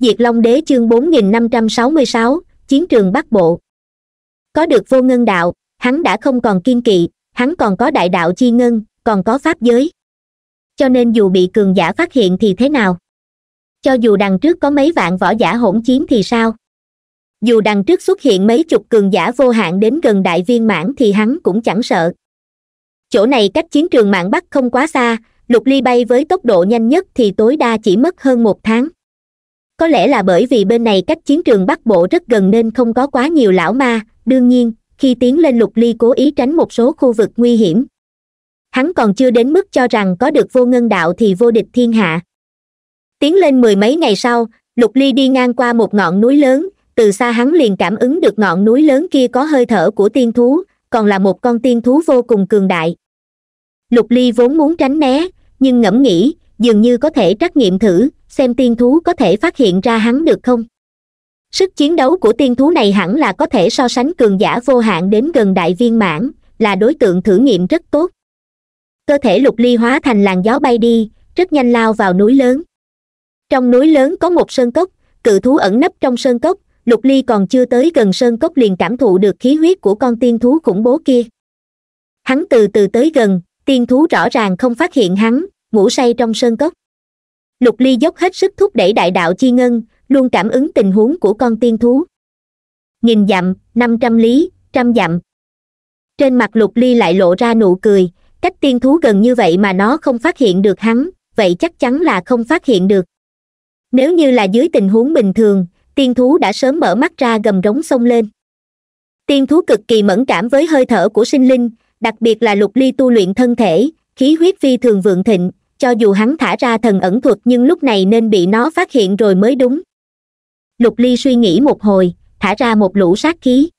Bất Diệt Long Đế chương 4566, Chiến trường Bắc Bộ. Có được vô ngân đạo, hắn đã không còn kiên kỵ, hắn còn có đại đạo chi ngân, còn có pháp giới. Cho nên dù bị cường giả phát hiện thì thế nào? Cho dù đằng trước có mấy vạn võ giả hỗn chiến thì sao? Dù đằng trước xuất hiện mấy chục cường giả vô hạn đến gần đại viên mãn thì hắn cũng chẳng sợ. Chỗ này cách chiến trường Mạn Bắc không quá xa, Lục Ly bay với tốc độ nhanh nhất thì tối đa chỉ mất hơn một tháng. Có lẽ là bởi vì bên này cách chiến trường Bắc Bộ rất gần nên không có quá nhiều lão ma, đương nhiên, khi tiến lên Lục Ly cố ý tránh một số khu vực nguy hiểm. Hắn còn chưa đến mức cho rằng có được vô ngân đạo thì vô địch thiên hạ. Tiến lên mười mấy ngày sau, Lục Ly đi ngang qua một ngọn núi lớn, từ xa hắn liền cảm ứng được ngọn núi lớn kia có hơi thở của tiên thú, còn là một con tiên thú vô cùng cường đại. Lục Ly vốn muốn tránh né, nhưng ngẫm nghĩ, dường như có thể trắc nghiệm thử, xem tiên thú có thể phát hiện ra hắn được không. Sức chiến đấu của tiên thú này hẳn là có thể so sánh cường giả vô hạn đến gần đại viên mãn, là đối tượng thử nghiệm rất tốt. Cơ thể Lục Ly hóa thành làn gió bay đi, rất nhanh lao vào núi lớn. Trong núi lớn có một sơn cốc, cự thú ẩn nấp trong sơn cốc, Lục Ly còn chưa tới gần sơn cốc liền cảm thụ được khí huyết của con tiên thú khủng bố kia. Hắn từ từ tới gần, tiên thú rõ ràng không phát hiện hắn, ngủ say trong sơn cốc. Lục Ly dốc hết sức thúc đẩy đại đạo chi ngân, luôn cảm ứng tình huống của con tiên thú. 1000 dặm, 500 lý, 100 dặm. Trên mặt Lục Ly lại lộ ra nụ cười, cách tiên thú gần như vậy mà nó không phát hiện được hắn, vậy chắc chắn là không phát hiện được. Nếu như là dưới tình huống bình thường, tiên thú đã sớm mở mắt ra gầm rống xông lên. Tiên thú cực kỳ mẫn cảm với hơi thở của sinh linh, đặc biệt là Lục Ly tu luyện thân thể, khí huyết phi thường vượng thịnh, cho dù hắn thả ra thần ẩn thuật nhưng lúc này nên bị nó phát hiện rồi mới đúng. Lục Ly suy nghĩ một hồi, thả ra một lũ sát khí.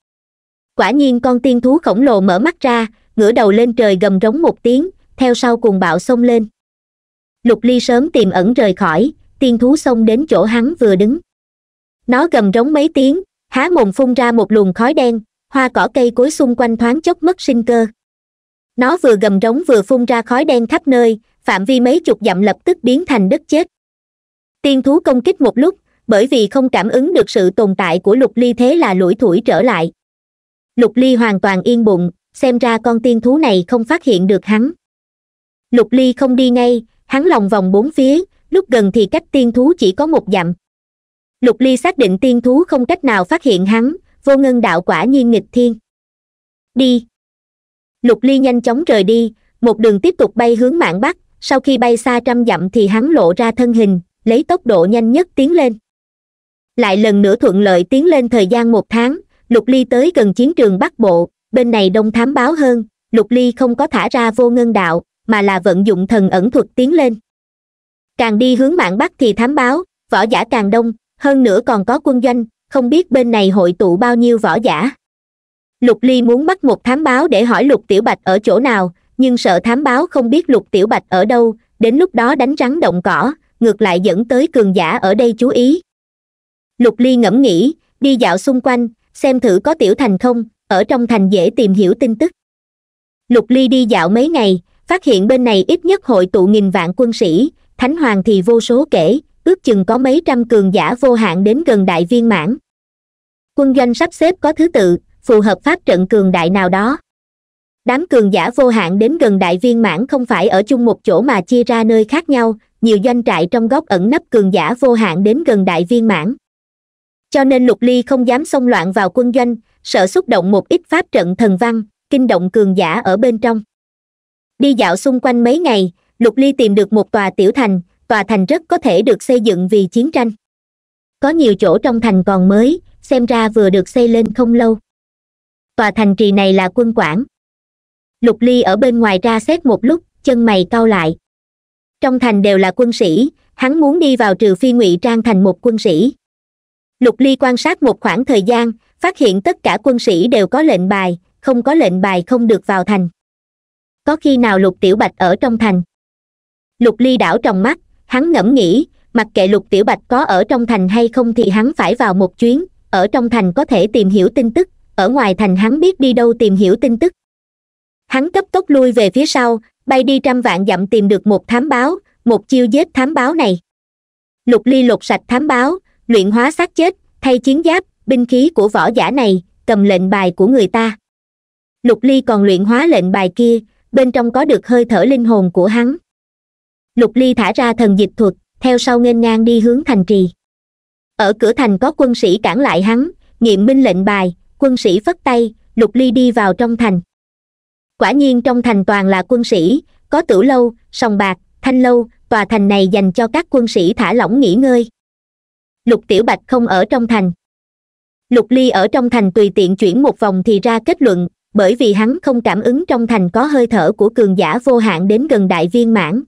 Quả nhiên con tiên thú khổng lồ mở mắt ra, ngửa đầu lên trời gầm rống một tiếng, theo sau cùng bạo xông lên. Lục Ly sớm tìm ẩn rời khỏi, tiên thú xông đến chỗ hắn vừa đứng. Nó gầm rống mấy tiếng, há mồm phun ra một luồng khói đen, hoa cỏ cây cối xung quanh thoáng chốc mất sinh cơ. Nó vừa gầm rống vừa phun ra khói đen khắp nơi, phạm vi mấy chục dặm lập tức biến thành đất chết. Tiên thú công kích một lúc, bởi vì không cảm ứng được sự tồn tại của Lục Ly thế là lủi thủi trở lại. Lục Ly hoàn toàn yên bụng, xem ra con tiên thú này không phát hiện được hắn. Lục Ly không đi ngay, hắn lòng vòng bốn phía, lúc gần thì cách tiên thú chỉ có 1 dặm. Lục Ly xác định tiên thú không cách nào phát hiện hắn, vô ngân đạo quả nhiên nghịch thiên. Đi! Lục Ly nhanh chóng rời đi, một đường tiếp tục bay hướng Mạn Bắc, sau khi bay xa 100 dặm thì hắn lộ ra thân hình, lấy tốc độ nhanh nhất tiến lên. Lại lần nữa thuận lợi tiến lên thời gian 1 tháng, Lục Ly tới gần chiến trường Bắc Bộ, bên này đông thám báo hơn, Lục Ly không có thả ra vô ngân đạo, mà là vận dụng thần ẩn thuật tiến lên. Càng đi hướng Mạn Bắc thì thám báo, võ giả càng đông, hơn nữa còn có quân doanh, không biết bên này hội tụ bao nhiêu võ giả. Lục Ly muốn bắt một thám báo để hỏi Lục Tiểu Bạch ở chỗ nào, nhưng sợ thám báo không biết Lục Tiểu Bạch ở đâu, đến lúc đó đánh rắn động cỏ, ngược lại dẫn tới cường giả ở đây chú ý. Lục Ly ngẫm nghĩ, đi dạo xung quanh, xem thử có tiểu thành không, ở trong thành dễ tìm hiểu tin tức. Lục Ly đi dạo mấy ngày, phát hiện bên này ít nhất hội tụ 1000 vạn quân sĩ, thánh hoàng thì vô số kể, ước chừng có mấy trăm cường giả vô hạn đến gần đại viên mãn. Quân doanh sắp xếp có thứ tự, phù hợp pháp trận cường đại nào đó. Đám cường giả vô hạn đến gần đại viên mãn không phải ở chung một chỗ mà chia ra nơi khác nhau, nhiều doanh trại trong góc ẩn nấp cường giả vô hạn đến gần đại viên mãn. Cho nên Lục Ly không dám xông loạn vào quân doanh, sợ xúc động một ít pháp trận thần văn, kinh động cường giả ở bên trong. Đi dạo xung quanh mấy ngày, Lục Ly tìm được một tòa thành rất có thể được xây dựng vì chiến tranh. Có nhiều chỗ trong thành còn mới, xem ra vừa được xây lên không lâu. Tòa thành trì này là quân quản. Lục Ly ở bên ngoài ra xét một lúc, chân mày cau lại. Trong thành đều là quân sĩ, hắn muốn đi vào trừ phi ngụy trang thành một quân sĩ. Lục Ly quan sát một khoảng thời gian, phát hiện tất cả quân sĩ đều có lệnh bài, không có lệnh bài không được vào thành. Có khi nào Lục Tiểu Bạch ở trong thành? Lục Ly đảo trong mắt, hắn ngẫm nghĩ, mặc kệ Lục Tiểu Bạch có ở trong thành hay không thì hắn phải vào một chuyến, ở trong thành có thể tìm hiểu tin tức, ở ngoài thành hắn biết đi đâu tìm hiểu tin tức. Hắn cấp tốc lui về phía sau, bay đi 100 vạn dặm tìm được một thám báo, một chiêu giết thám báo này. Lục Ly lột sạch thám báo, luyện hóa xác chết, thay chiến giáp, binh khí của võ giả này, cầm lệnh bài của người ta. Lục Ly còn luyện hóa lệnh bài kia, bên trong có được hơi thở linh hồn của hắn. Lục Ly thả ra thần dịch thuật, theo sau nghênh ngang đi hướng thành trì. Ở cửa thành có quân sĩ cản lại hắn, nghiệm minh lệnh bài, quân sĩ phất tay, Lục Ly đi vào trong thành. Quả nhiên trong thành toàn là quân sĩ, có tửu lâu, sòng bạc, thanh lâu, tòa thành này dành cho các quân sĩ thả lỏng nghỉ ngơi. Lục Tiểu Bạch không ở trong thành. Lục Ly ở trong thành tùy tiện chuyển một vòng thì ra kết luận, bởi vì hắn không cảm ứng trong thành có hơi thở của cường giả vô hạn đến gần đại viên mãn.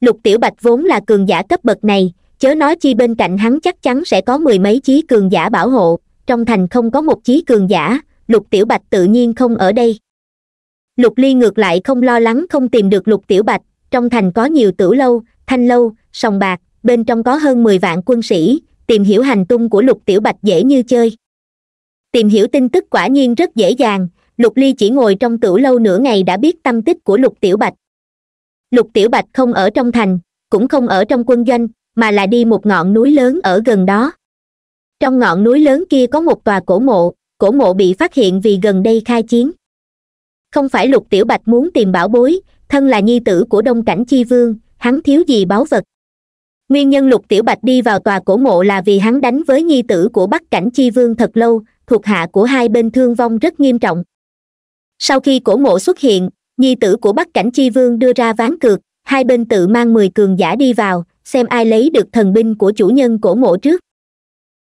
Lục Tiểu Bạch vốn là cường giả cấp bậc này, chớ nói chi bên cạnh hắn chắc chắn sẽ có mười mấy chí cường giả bảo hộ, trong thành không có một chí cường giả, Lục Tiểu Bạch tự nhiên không ở đây. Lục Ly ngược lại không lo lắng không tìm được Lục Tiểu Bạch, trong thành có nhiều tửu lâu, thanh lâu, sòng bạc, bên trong có hơn 10 vạn quân sĩ, tìm hiểu hành tung của Lục Tiểu Bạch dễ như chơi. Tìm hiểu tin tức quả nhiên rất dễ dàng, Lục Ly chỉ ngồi trong tửu lâu nửa ngày đã biết tâm tích của Lục Tiểu Bạch. Lục Tiểu Bạch không ở trong thành, cũng không ở trong quân doanh, mà là đi một ngọn núi lớn ở gần đó. Trong ngọn núi lớn kia có một tòa cổ mộ bị phát hiện vì gần đây khai chiến. Không phải Lục Tiểu Bạch muốn tìm bảo bối, thân là nhi tử của Đông Cảnh Chi Vương, hắn thiếu gì báu vật. Nguyên nhân Lục Tiểu Bạch đi vào tòa cổ mộ là vì hắn đánh với nhi tử của Bắc Cảnh Chi Vương thật lâu, thuộc hạ của hai bên thương vong rất nghiêm trọng. Sau khi cổ mộ xuất hiện, nhi tử của Bắc Cảnh Chi Vương đưa ra ván cược, hai bên tự mang 10 cường giả đi vào, xem ai lấy được thần binh của chủ nhân cổ mộ trước.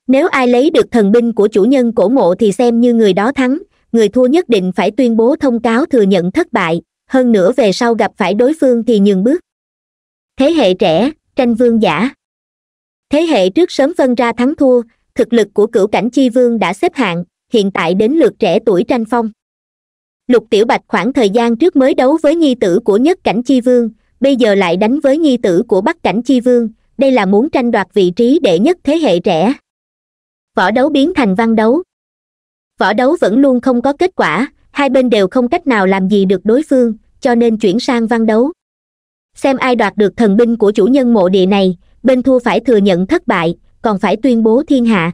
Nếu ai lấy được thần binh của chủ nhân cổ mộ thì xem như người đó thắng, người thua nhất định phải tuyên bố thông cáo thừa nhận thất bại, hơn nữa về sau gặp phải đối phương thì nhường bước. Thế hệ trẻ, tranh vương giả. Thế hệ trước sớm phân ra thắng thua, thực lực của Cửu Cảnh Chi Vương đã xếp hạng, hiện tại đến lượt trẻ tuổi tranh phong. Lục Tiểu Bạch khoảng thời gian trước mới đấu với nhi tử của Nhất Cảnh Chi Vương, bây giờ lại đánh với nhi tử của Bắc Cảnh Chi Vương, đây là muốn tranh đoạt vị trí đệ nhất thế hệ trẻ. Võ đấu biến thành văn đấu. Võ đấu vẫn luôn không có kết quả, hai bên đều không cách nào làm gì được đối phương, cho nên chuyển sang văn đấu. Xem ai đoạt được thần binh của chủ nhân mộ địa này, bên thua phải thừa nhận thất bại, còn phải tuyên bố thiên hạ.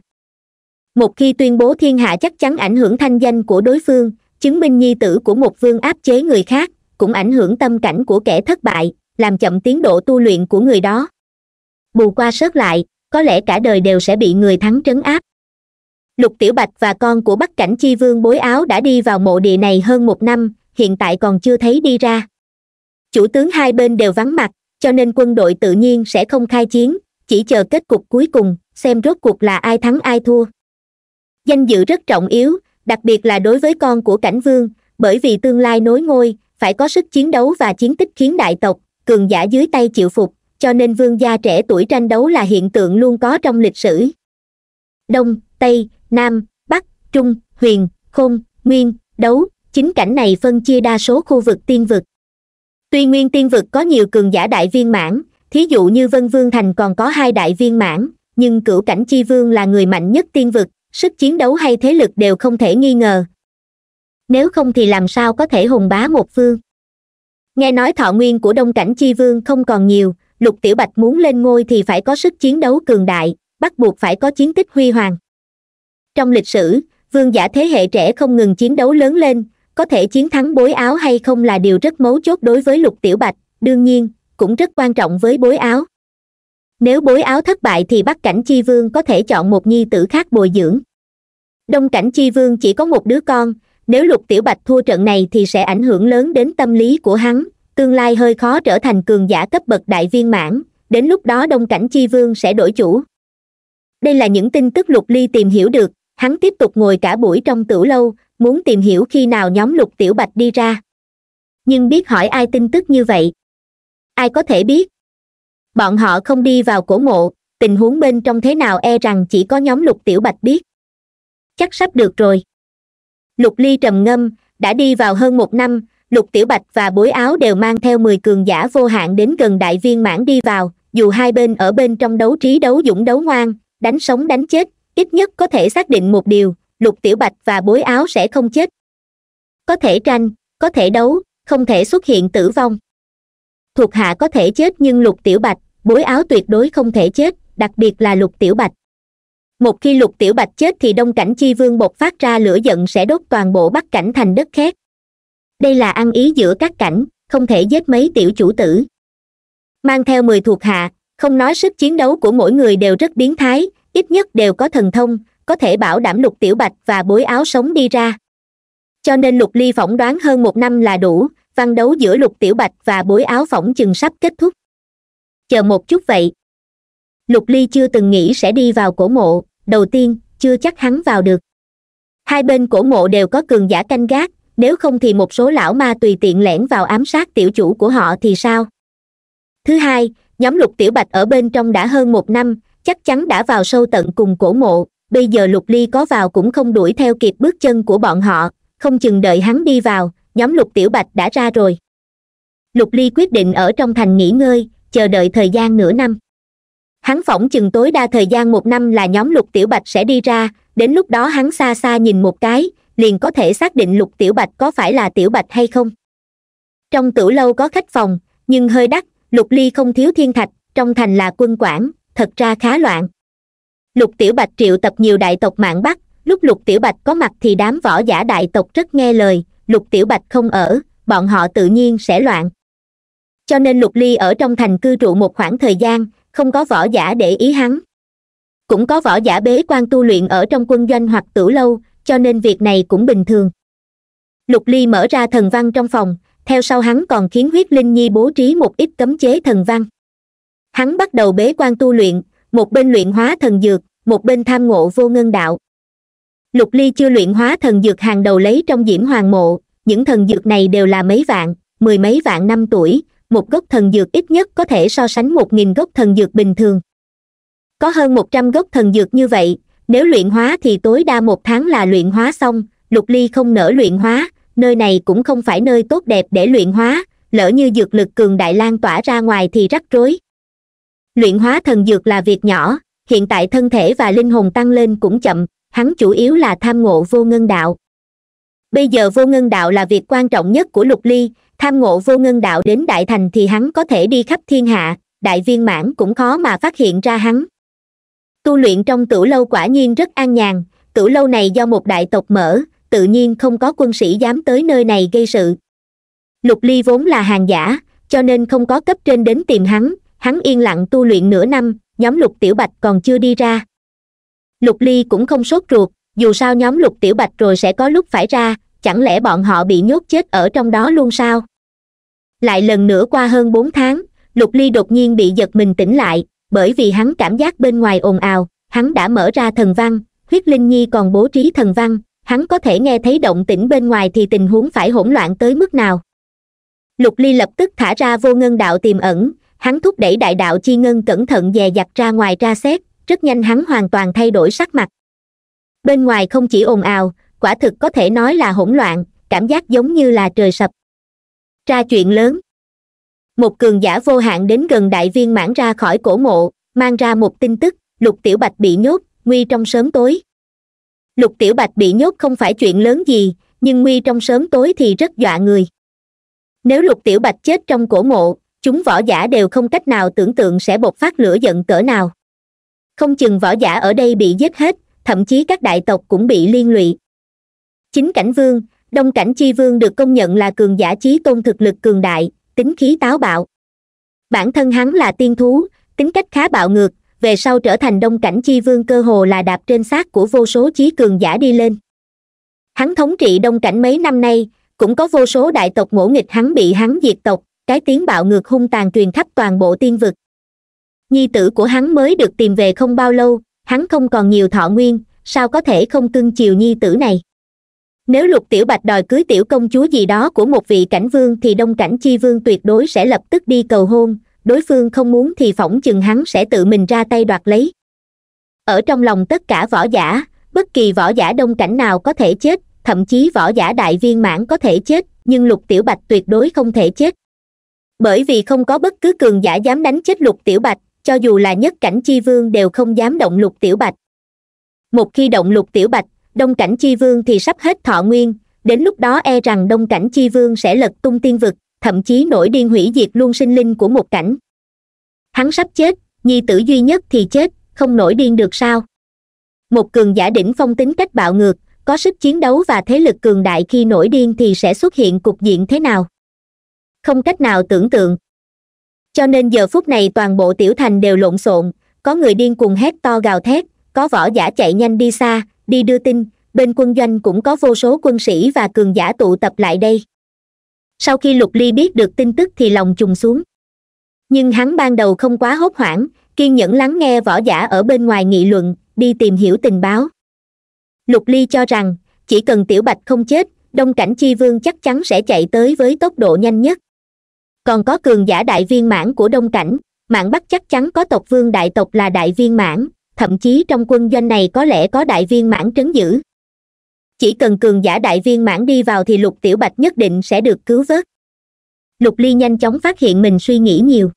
Một khi tuyên bố thiên hạ chắc chắn ảnh hưởng thanh danh của đối phương, chứng minh nhi tử của một vương áp chế người khác, cũng ảnh hưởng tâm cảnh của kẻ thất bại, làm chậm tiến độ tu luyện của người đó. Bù qua sớt lại, có lẽ cả đời đều sẽ bị người thắng trấn áp. Lục Tiểu Bạch và con của Bắc Cảnh Chi Vương Bối Áo đã đi vào mộ địa này hơn một năm, hiện tại còn chưa thấy đi ra. Chủ tướng hai bên đều vắng mặt, cho nên quân đội tự nhiên sẽ không khai chiến, chỉ chờ kết cục cuối cùng, xem rốt cuộc là ai thắng ai thua. Danh dự rất trọng yếu, đặc biệt là đối với con của Cảnh Vương, bởi vì tương lai nối ngôi, phải có sức chiến đấu và chiến tích khiến đại tộc, cường giả dưới tay chịu phục, cho nên vương gia trẻ tuổi tranh đấu là hiện tượng luôn có trong lịch sử. Đông, Tây, Nam, Bắc, Trung, Huyền, Khôn, Nguyên, Đấu, chính cảnh này phân chia đa số khu vực tiên vực. Tuy nguyên tiên vực có nhiều cường giả đại viên mãn, thí dụ như Vân Vương Thành còn có 2 đại viên mãn, nhưng Cửu Cảnh Chi Vương là người mạnh nhất tiên vực, sức chiến đấu hay thế lực đều không thể nghi ngờ. Nếu không thì làm sao có thể hùng bá một phương. Nghe nói thọ nguyên của Đông Cảnh Chi Vương không còn nhiều, Lục Tiểu Bạch muốn lên ngôi thì phải có sức chiến đấu cường đại, bắt buộc phải có chiến tích huy hoàng. Trong lịch sử, vương giả thế hệ trẻ không ngừng chiến đấu lớn lên, có thể chiến thắng Bối Áo hay không là điều rất mấu chốt đối với Lục Tiểu Bạch, đương nhiên, cũng rất quan trọng với Bối Áo. Nếu Bối Áo thất bại thì Bắc Cảnh Chi Vương có thể chọn một nhi tử khác bồi dưỡng. Đông Cảnh Chi Vương chỉ có một đứa con, nếu Lục Tiểu Bạch thua trận này thì sẽ ảnh hưởng lớn đến tâm lý của hắn, tương lai hơi khó trở thành cường giả cấp bậc đại viên mãn, đến lúc đó Đông Cảnh Chi Vương sẽ đổi chủ. Đây là những tin tức Lục Ly tìm hiểu được, hắn tiếp tục ngồi cả buổi trong tửu lâu, muốn tìm hiểu khi nào nhóm Lục Tiểu Bạch đi ra. Nhưng biết hỏi ai tin tức như vậy? Ai có thể biết? Bọn họ không đi vào cổ mộ, tình huống bên trong thế nào e rằng chỉ có nhóm Lục Tiểu Bạch biết. Chắc sắp được rồi. Lục Ly trầm ngâm, đã đi vào hơn một năm, Lục Tiểu Bạch và Bối Áo đều mang theo 10 cường giả vô hạn đến gần đại viên mãn đi vào, dù hai bên ở bên trong đấu trí đấu dũng đấu ngoan, đánh sống đánh chết, ít nhất có thể xác định một điều, Lục Tiểu Bạch và Bối Áo sẽ không chết. Có thể tranh, có thể đấu, không thể xuất hiện tử vong. Thuộc hạ có thể chết nhưng Lục Tiểu Bạch, Bối Áo tuyệt đối không thể chết, đặc biệt là Lục Tiểu Bạch, Một khi Lục Tiểu Bạch chết thì Đông Cảnh Chi Vương bộc phát ra lửa giận sẽ đốt toàn bộ Bắc Cảnh thành đất khét. Đây là ăn ý giữa các cảnh, không thể giết mấy tiểu chủ tử. Mang theo 10 thuộc hạ, không nói sức chiến đấu của mỗi người đều rất biến thái, ít nhất đều có thần thông, có thể bảo đảm Lục Tiểu Bạch và Bối Áo sống đi ra. Cho nên Lục Ly phỏng đoán hơn 1 năm là đủ, văn đấu giữa Lục Tiểu Bạch và Bối Áo phỏng chừng sắp kết thúc. Chờ một chút vậy. Lục Ly chưa từng nghĩ sẽ đi vào cổ mộ, đầu tiên, chưa chắc hắn vào được. Hai bên cổ mộ đều có cường giả canh gác, nếu không thì một số lão ma tùy tiện lẻn vào ám sát tiểu chủ của họ thì sao? Thứ hai, nhóm Lục Tiểu Bạch ở bên trong đã hơn 1 năm, chắc chắn đã vào sâu tận cùng cổ mộ, bây giờ Lục Ly có vào cũng không đuổi theo kịp bước chân của bọn họ, không chừng đợi hắn đi vào, nhóm Lục Tiểu Bạch đã ra rồi. Lục Ly quyết định ở trong thành nghỉ ngơi, chờ đợi thời gian nửa năm. Hắn phỏng chừng tối đa thời gian 1 năm là nhóm Lục Tiểu Bạch sẽ đi ra, đến lúc đó hắn xa xa nhìn một cái, liền có thể xác định Lục Tiểu Bạch có phải là Tiểu Bạch hay không. Trong tửu lâu có khách phòng, nhưng hơi đắt, Lục Ly không thiếu thiên thạch, trong thành là quân quản, thật ra khá loạn. Lục Tiểu Bạch triệu tập nhiều đại tộc Mạn Bắc, lúc Lục Tiểu Bạch có mặt thì đám võ giả đại tộc rất nghe lời, Lục Tiểu Bạch không ở, bọn họ tự nhiên sẽ loạn. Cho nên Lục Ly ở trong thành cư trụ một khoảng thời gian, không có võ giả để ý hắn. Cũng có võ giả bế quan tu luyện ở trong quân doanh hoặc tửu lâu, cho nên việc này cũng bình thường. Lục Ly mở ra thần văn trong phòng, theo sau hắn còn khiến Huyết Linh Nhi bố trí một ít cấm chế thần văn. Hắn bắt đầu bế quan tu luyện, một bên luyện hóa thần dược, một bên tham ngộ vô ngân đạo. Lục Ly chưa luyện hóa thần dược hàng đầu lấy trong Diễm Hoàng mộ, những thần dược này đều là mấy vạn, 10 mấy vạn năm tuổi. Một gốc thần dược ít nhất có thể so sánh 1000 gốc thần dược bình thường. Có hơn 100 gốc thần dược như vậy, nếu luyện hóa thì tối đa 1 tháng là luyện hóa xong, Lục Ly không nỡ luyện hóa, nơi này cũng không phải nơi tốt đẹp để luyện hóa, lỡ như dược lực cường đại lan tỏa ra ngoài thì rắc rối. Luyện hóa thần dược là việc nhỏ, hiện tại thân thể và linh hồn tăng lên cũng chậm, hắn chủ yếu là tham ngộ vô ngân đạo. Bây giờ vô ngân đạo là việc quan trọng nhất của Lục Ly, tham ngộ vô ngân đạo đến đại thành thì hắn có thể đi khắp thiên hạ, đại viên mãn cũng khó mà phát hiện ra hắn. Tu luyện trong tửu lâu quả nhiên rất an nhàn, tửu lâu này do một đại tộc mở, tự nhiên không có quân sĩ dám tới nơi này gây sự. Lục Ly vốn là hàng giả, cho nên không có cấp trên đến tìm hắn, hắn yên lặng tu luyện nửa năm, nhóm Lục Tiểu Bạch còn chưa đi ra. Lục Ly cũng không sốt ruột, dù sao nhóm Lục Tiểu Bạch rồi sẽ có lúc phải ra, chẳng lẽ bọn họ bị nhốt chết ở trong đó luôn sao? Lại lần nữa qua hơn 4 tháng, Lục Ly đột nhiên bị giật mình tỉnh lại, bởi vì hắn cảm giác bên ngoài ồn ào, hắn đã mở ra thần văn, Huyết Linh Nhi còn bố trí thần văn, hắn có thể nghe thấy động tĩnh bên ngoài thì tình huống phải hỗn loạn tới mức nào. Lục Ly lập tức thả ra vô ngân đạo tiềm ẩn, hắn thúc đẩy đại đạo chi ngân cẩn thận dè dặt ra ngoài tra xét, rất nhanh hắn hoàn toàn thay đổi sắc mặt. Bên ngoài không chỉ ồn ào, quả thực có thể nói là hỗn loạn, cảm giác giống như là trời sập. Ra chuyện lớn. Một cường giả vô hạn đến gần đại viên mãn ra khỏi cổ mộ, mang ra một tin tức, Lục Tiểu Bạch bị nhốt, nguy trong sớm tối. Lục Tiểu Bạch bị nhốt không phải chuyện lớn gì, nhưng nguy trong sớm tối thì rất dọa người. Nếu Lục Tiểu Bạch chết trong cổ mộ, chúng võ giả đều không cách nào tưởng tượng sẽ bộc phát lửa giận cỡ nào. Không chừng võ giả ở đây bị giết hết, thậm chí các đại tộc cũng bị liên lụy. 9 cảnh vương, Đông Cảnh Chi Vương được công nhận là cường giả chí tôn thực lực cường đại, tính khí táo bạo. Bản thân hắn là tiên thú, tính cách khá bạo ngược, về sau trở thành Đông Cảnh Chi Vương cơ hồ là đạp trên xác của vô số chí cường giả đi lên. Hắn thống trị Đông Cảnh mấy năm nay, cũng có vô số đại tộc ngỗ nghịch hắn bị hắn diệt tộc, cái tiếng bạo ngược hung tàn truyền khắp toàn bộ tiên vực. Nhi tử của hắn mới được tìm về không bao lâu, hắn không còn nhiều thọ nguyên, sao có thể không cưng chiều nhi tử này. Nếu Lục Tiểu Bạch đòi cưới tiểu công chúa gì đó của một vị cảnh vương thì Đông Cảnh Chi Vương tuyệt đối sẽ lập tức đi cầu hôn, đối phương không muốn thì phỏng chừng hắn sẽ tự mình ra tay đoạt lấy. Ở trong lòng tất cả võ giả, bất kỳ võ giả Đông Cảnh nào có thể chết, thậm chí võ giả đại viên mãn có thể chết, nhưng Lục Tiểu Bạch tuyệt đối không thể chết. Bởi vì không có bất cứ cường giả dám đánh chết Lục Tiểu Bạch, cho dù là nhất cảnh Chi Vương đều không dám động Lục Tiểu Bạch. Một khi động Lục Tiểu Bạch, Đông Cảnh Chi Vương thì sắp hết thọ nguyên, đến lúc đó e rằng Đông Cảnh Chi Vương sẽ lật tung tiên vực, thậm chí nổi điên hủy diệt luôn sinh linh của một cảnh. Hắn sắp chết, nhi tử duy nhất thì chết, không nổi điên được sao? Một cường giả đỉnh phong tính cách bạo ngược, có sức chiến đấu và thế lực cường đại, khi nổi điên thì sẽ xuất hiện cục diện thế nào? Không cách nào tưởng tượng. Cho nên giờ phút này toàn bộ tiểu thành đều lộn xộn, có người điên cuồng hét to gào thét, có võ giả chạy nhanh đi xa, đi đưa tin, bên quân doanh cũng có vô số quân sĩ và cường giả tụ tập lại đây. Sau khi Lục Ly biết được tin tức thì lòng trùng xuống. Nhưng hắn ban đầu không quá hốt hoảng, kiên nhẫn lắng nghe võ giả ở bên ngoài nghị luận, đi tìm hiểu tình báo. Lục Ly cho rằng, chỉ cần Tiểu Bạch không chết, Đông Cảnh Chi Vương chắc chắn sẽ chạy tới với tốc độ nhanh nhất. Còn có cường giả đại viên mãn của Đông Cảnh, Mạn Bắc chắc chắn có tộc vương đại tộc là đại viên mãn, thậm chí trong quân doanh này có lẽ có đại viên mãn trấn giữ. Chỉ cần cường giả đại viên mãn đi vào thì Lục Tiểu Bạch nhất định sẽ được cứu vớt. Lục Ly nhanh chóng phát hiện mình suy nghĩ nhiều.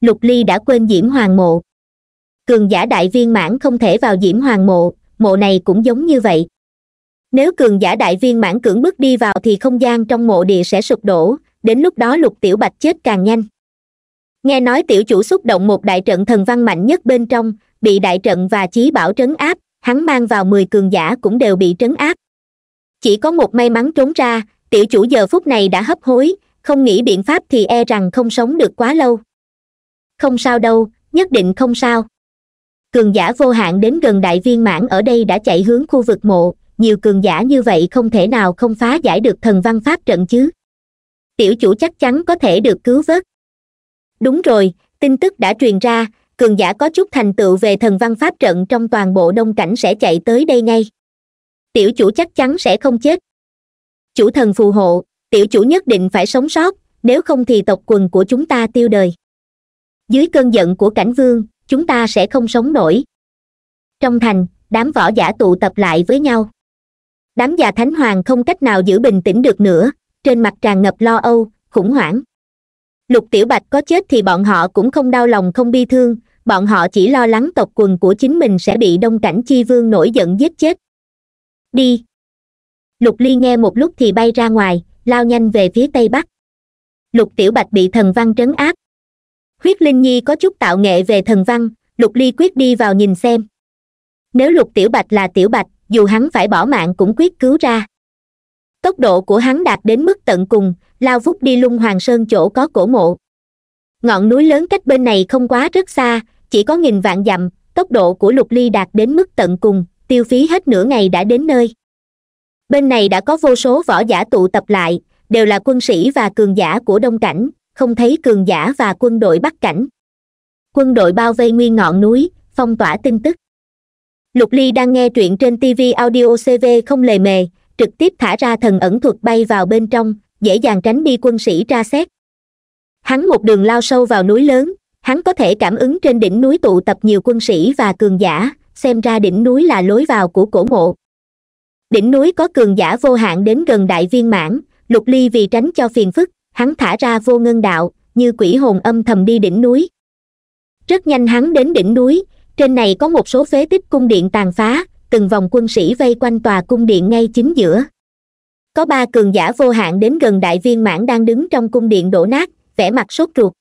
Lục Ly đã quên Diễm Hoàng mộ. Cường giả đại viên mãn không thể vào Diễm Hoàng mộ, mộ này cũng giống như vậy. Nếu cường giả đại viên mãn cưỡng bức đi vào thì không gian trong mộ địa sẽ sụp đổ, đến lúc đó Lục Tiểu Bạch chết càng nhanh. Nghe nói tiểu chủ xúc động một đại trận thần văn mạnh nhất bên trong, bị đại trận và chí bảo trấn áp, hắn mang vào 10 cường giả cũng đều bị trấn áp. Chỉ có một may mắn trốn ra, tiểu chủ giờ phút này đã hấp hối, không nghĩ biện pháp thì e rằng không sống được quá lâu. Không sao đâu, nhất định không sao. Cường giả vô hạn đến gần đại viên mãn ở đây đã chạy hướng khu vực mộ, nhiều cường giả như vậy không thể nào không phá giải được thần văn pháp trận chứ. Tiểu chủ chắc chắn có thể được cứu vớt. Đúng rồi, tin tức đã truyền ra, cường giả có chút thành tựu về thần văn pháp trận trong toàn bộ Đông Cảnh sẽ chạy tới đây ngay. Tiểu chủ chắc chắn sẽ không chết. Chủ thần phù hộ, tiểu chủ nhất định phải sống sót, nếu không thì tộc quần của chúng ta tiêu đời. Dưới cơn giận của Cảnh Vương, chúng ta sẽ không sống nổi. Trong thành, đám võ giả tụ tập lại với nhau. Đám già Thánh Hoàng không cách nào giữ bình tĩnh được nữa, trên mặt tràn ngập lo âu, khủng hoảng. Lục Tiểu Bạch có chết thì bọn họ cũng không đau lòng không bi thương, bọn họ chỉ lo lắng tộc quần của chính mình sẽ bị Đông Cảnh Chi Vương nổi giận giết chết. Đi! Lục Ly nghe một lúc thì bay ra ngoài, lao nhanh về phía Tây Bắc. Lục Tiểu Bạch bị thần văn trấn áp. Huyết Linh Nhi có chút tạo nghệ về thần văn, Lục Ly quyết đi vào nhìn xem. Nếu Lục Tiểu Bạch là Tiểu Bạch, dù hắn phải bỏ mạng cũng quyết cứu ra. Tốc độ của hắn đạt đến mức tận cùng, lao vút đi lung Hoàng Sơn chỗ có cổ mộ. Ngọn núi lớn cách bên này không quá rất xa, chỉ có nghìn vạn dặm, tốc độ của Lục Ly đạt đến mức tận cùng, tiêu phí hết nửa ngày đã đến nơi. Bên này đã có vô số võ giả tụ tập lại, đều là quân sĩ và cường giả của Đông Cảnh, không thấy cường giả và quân đội Bắc Cảnh. Quân đội bao vây nguyên ngọn núi, phong tỏa tin tức. Lục Ly đang nghe truyện trên TV audio CV không lề mề, trực tiếp thả ra thần ẩn thuật bay vào bên trong, dễ dàng tránh đi quân sĩ tra xét. Hắn một đường lao sâu vào núi lớn, hắn có thể cảm ứng trên đỉnh núi tụ tập nhiều quân sĩ và cường giả, xem ra đỉnh núi là lối vào của cổ mộ. Đỉnh núi có cường giả vô hạn đến gần đại viên mãn, Lục Ly vì tránh cho phiền phức, hắn thả ra vô ngân đạo, như quỷ hồn âm thầm đi đỉnh núi. Rất nhanh hắn đến đỉnh núi, trên này có một số phế tích cung điện tàn phá, từng vòng quân sĩ vây quanh tòa cung điện ngay chính giữa. Có 3 cường giả vô hạn đến gần đại viên mãn đang đứng trong cung điện đổ nát, vẻ mặt sốt ruột.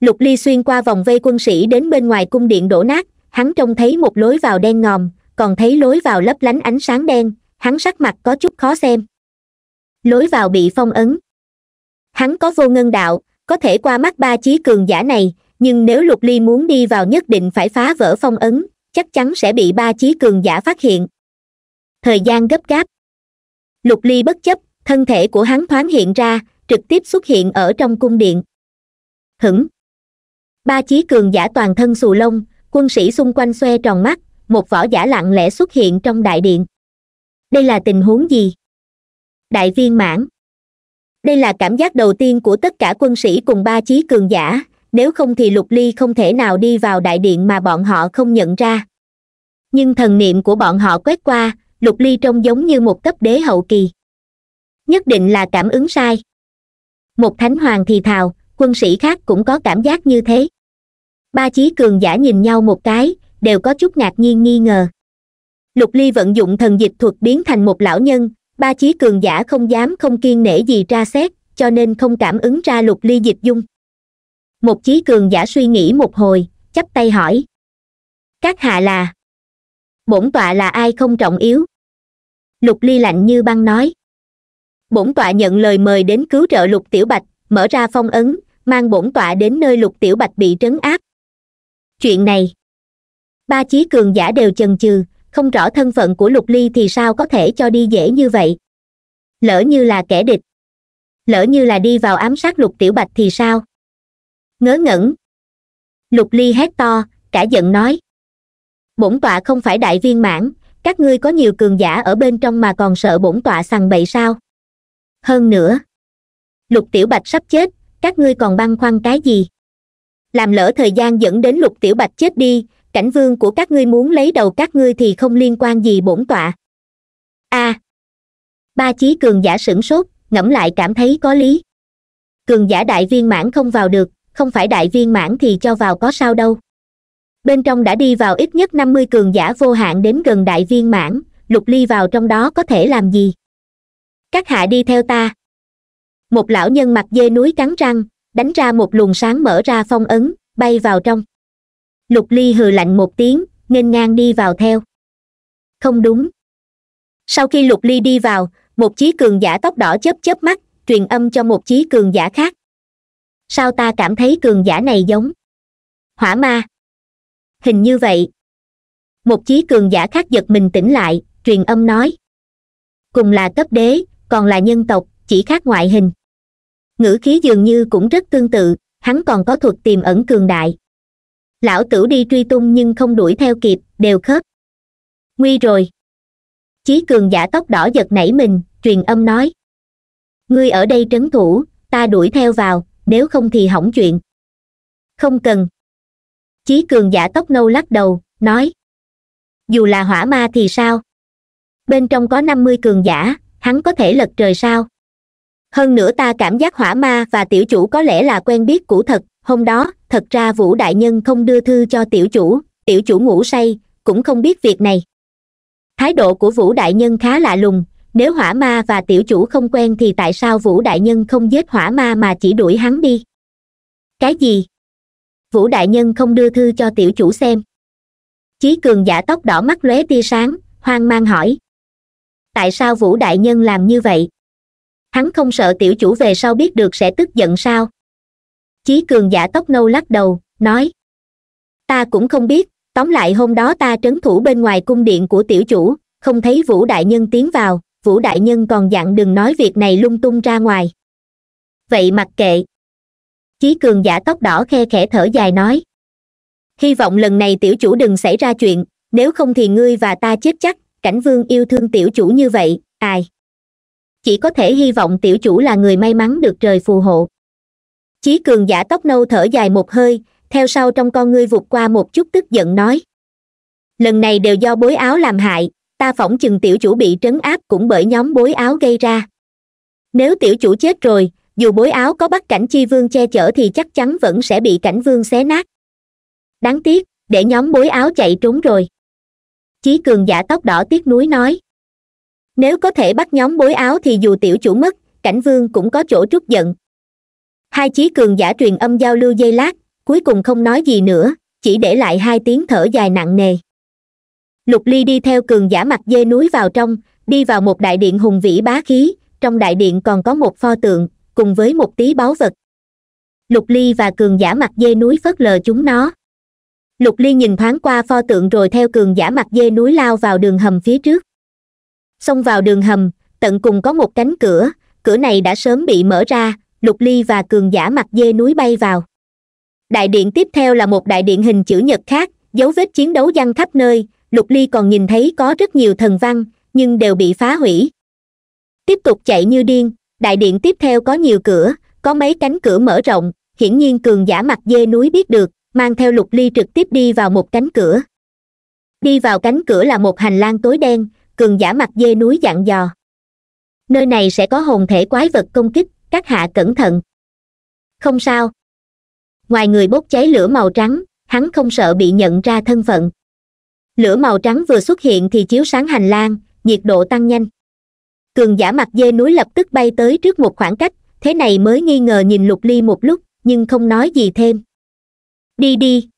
Lục Ly xuyên qua vòng vây quân sĩ đến bên ngoài cung điện đổ nát, hắn trông thấy một lối vào đen ngòm, còn thấy lối vào lấp lánh ánh sáng đen, hắn sắc mặt có chút khó xem. Lối vào bị phong ấn. Hắn có vô ngân đạo, có thể qua mắt 3 chí cường giả này, nhưng nếu Lục Ly muốn đi vào nhất định phải phá vỡ phong ấn, chắc chắn sẽ bị 3 chí cường giả phát hiện. Thời gian gấp gáp. Lục Ly bất chấp, thân thể của hắn thoáng hiện ra, trực tiếp xuất hiện ở trong cung điện. Hửng! 3 chí cường giả toàn thân xù lông, quân sĩ xung quanh xoe tròn mắt, một võ giả lặng lẽ xuất hiện trong đại điện. Đây là tình huống gì? Đại viên mãn. Đây là cảm giác đầu tiên của tất cả quân sĩ cùng 3 chí cường giả, nếu không thì Lục Ly không thể nào đi vào đại điện mà bọn họ không nhận ra. Nhưng thần niệm của bọn họ quét qua, Lục Ly trông giống như một cấp đế hậu kỳ. Nhất định là cảm ứng sai. Một thánh hoàng thì thào, quân sĩ khác cũng có cảm giác như thế. 3 chí cường giả nhìn nhau một cái, đều có chút ngạc nhiên nghi ngờ. Lục Ly vận dụng thần dịch thuật biến thành một lão nhân, 3 chí cường giả không dám không kiên nể gì tra xét, cho nên không cảm ứng ra Lục Ly dịch dung. Một chí cường giả suy nghĩ một hồi, chắp tay hỏi. Các hạ là... bổn tọa là ai không trọng yếu. Lục Ly lạnh như băng nói. Bổn tọa nhận lời mời đến cứu trợ Lục Tiểu Bạch, mở ra phong ấn, mang bổn tọa đến nơi Lục Tiểu Bạch bị trấn áp. Chuyện này, ba chí cường giả đều chần chừ, không rõ thân phận của Lục Ly thì sao có thể cho đi dễ như vậy. Lỡ như là kẻ địch, lỡ như là đi vào ám sát Lục Tiểu Bạch thì sao? Ngớ ngẩn. Lục Ly hét to, cả giận nói. Bổn tọa không phải đại viên mãn, các ngươi có nhiều cường giả ở bên trong mà còn sợ bổn tọa sằng bậy sao? Hơn nữa, Lục Tiểu Bạch sắp chết, các ngươi còn băn khoăn cái gì? Làm lỡ thời gian dẫn đến Lục Tiểu Bạch chết đi, cảnh vương của các ngươi muốn lấy đầu các ngươi thì không liên quan gì bổn tọa. À, ba chí cường giả sửng sốt, ngẫm lại cảm thấy có lý. Cường giả đại viên mãn không vào được, không phải đại viên mãn thì cho vào có sao đâu. Bên trong đã đi vào ít nhất 50 cường giả vô hạn đến gần đại viên mãn, Lục Ly vào trong đó có thể làm gì? Các hạ đi theo ta. Một lão nhân mặt dê núi cắn răng, đánh ra một luồng sáng mở ra phong ấn, bay vào trong. Lục Ly hừ lạnh một tiếng, nghênh ngang đi vào theo. Không đúng. Sau khi Lục Ly đi vào, một chí cường giả tóc đỏ chớp chớp mắt, truyền âm cho một chí cường giả khác. Sao ta cảm thấy cường giả này giống hỏa ma? Hình như vậy. Một chí cường giả khác giật mình tỉnh lại, truyền âm nói. Cùng là cấp đế, còn là nhân tộc, chỉ khác ngoại hình. Ngữ khí dường như cũng rất tương tự, hắn còn có thuật tiềm ẩn cường đại. Lão tử đi truy tung nhưng không đuổi theo kịp, đều khớp. Nguy rồi. Chí cường giả tóc đỏ giật nảy mình, truyền âm nói. Ngươi ở đây trấn thủ, ta đuổi theo vào, nếu không thì hỏng chuyện. Không cần. Chí cường giả tóc nâu lắc đầu, nói. Dù là hỏa ma thì sao? Bên trong có 50 cường giả, hắn có thể lật trời sao? Hơn nữa ta cảm giác hỏa ma và tiểu chủ có lẽ là quen biết cũ thật. Hôm đó, thật ra Vũ Đại Nhân không đưa thư cho tiểu chủ ngủ say, cũng không biết việc này. Thái độ của Vũ Đại Nhân khá lạ lùng, nếu hỏa ma và tiểu chủ không quen thì tại sao Vũ Đại Nhân không giết hỏa ma mà chỉ đuổi hắn đi? Cái gì? Vũ Đại Nhân không đưa thư cho tiểu chủ xem. Chí cường giả tóc đỏ mắt lóe tia sáng, hoang mang hỏi. Tại sao Vũ Đại Nhân làm như vậy? Hắn không sợ tiểu chủ về sau biết được sẽ tức giận sao? Chí cường giả tóc nâu lắc đầu, nói. Ta cũng không biết, tóm lại hôm đó ta trấn thủ bên ngoài cung điện của tiểu chủ, không thấy Vũ Đại Nhân tiến vào, Vũ Đại Nhân còn dặn đừng nói việc này lung tung ra ngoài. Vậy mặc kệ. Chí cường giả tóc đỏ khe khẽ thở dài nói. Hy vọng lần này tiểu chủ đừng xảy ra chuyện, nếu không thì ngươi và ta chết chắc, cảnh vương yêu thương tiểu chủ như vậy, ai? Chỉ có thể hy vọng tiểu chủ là người may mắn được trời phù hộ. Chí cường giả tóc nâu thở dài một hơi, theo sau trong con ngươi vụt qua một chút tức giận nói. Lần này đều do Bối Áo làm hại, ta phỏng chừng tiểu chủ bị trấn áp cũng bởi nhóm Bối Áo gây ra. Nếu tiểu chủ chết rồi, dù Bối Áo có Bắc Cảnh Chi Vương che chở thì chắc chắn vẫn sẽ bị cảnh vương xé nát. Đáng tiếc, để nhóm Bối Áo chạy trốn rồi. Chí cường giả tóc đỏ tiếc nuối nói. Nếu có thể bắt nhóm Bối Áo thì dù tiểu chủ mất, cảnh vương cũng có chỗ trút giận. Hai chí cường giả truyền âm giao lưu giây lát, cuối cùng không nói gì nữa, chỉ để lại hai tiếng thở dài nặng nề. Lục Ly đi theo cường giả mặt dê núi vào trong, đi vào một đại điện hùng vĩ bá khí, trong đại điện còn có một pho tượng, cùng với một tí báu vật. Lục Ly và cường giả mặt dê núi phớt lờ chúng nó. Lục Ly nhìn thoáng qua pho tượng rồi theo cường giả mặt dê núi lao vào đường hầm phía trước. Xông vào đường hầm, tận cùng có một cánh cửa, cửa này đã sớm bị mở ra. Lục Ly và cường giả mặt dê núi bay vào. Đại điện tiếp theo là một đại điện hình chữ nhật khác, dấu vết chiến đấu văng khắp nơi, Lục Ly còn nhìn thấy có rất nhiều thần văn, nhưng đều bị phá hủy. Tiếp tục chạy như điên, đại điện tiếp theo có nhiều cửa, có mấy cánh cửa mở rộng, hiển nhiên cường giả mặt dê núi biết được, mang theo Lục Ly trực tiếp đi vào một cánh cửa. Đi vào cánh cửa là một hành lang tối đen, cường giả mặt dê núi dặn dò. Nơi này sẽ có hồn thể quái vật công kích. Các hạ cẩn thận. Không sao. Ngoài người bốc cháy lửa màu trắng, hắn không sợ bị nhận ra thân phận. Lửa màu trắng vừa xuất hiện thì chiếu sáng hành lang, nhiệt độ tăng nhanh. Cường giả mặt dê núi lập tức bay tới trước một khoảng cách, thế này mới nghi ngờ nhìn Lục Ly một lúc, nhưng không nói gì thêm. Đi đi.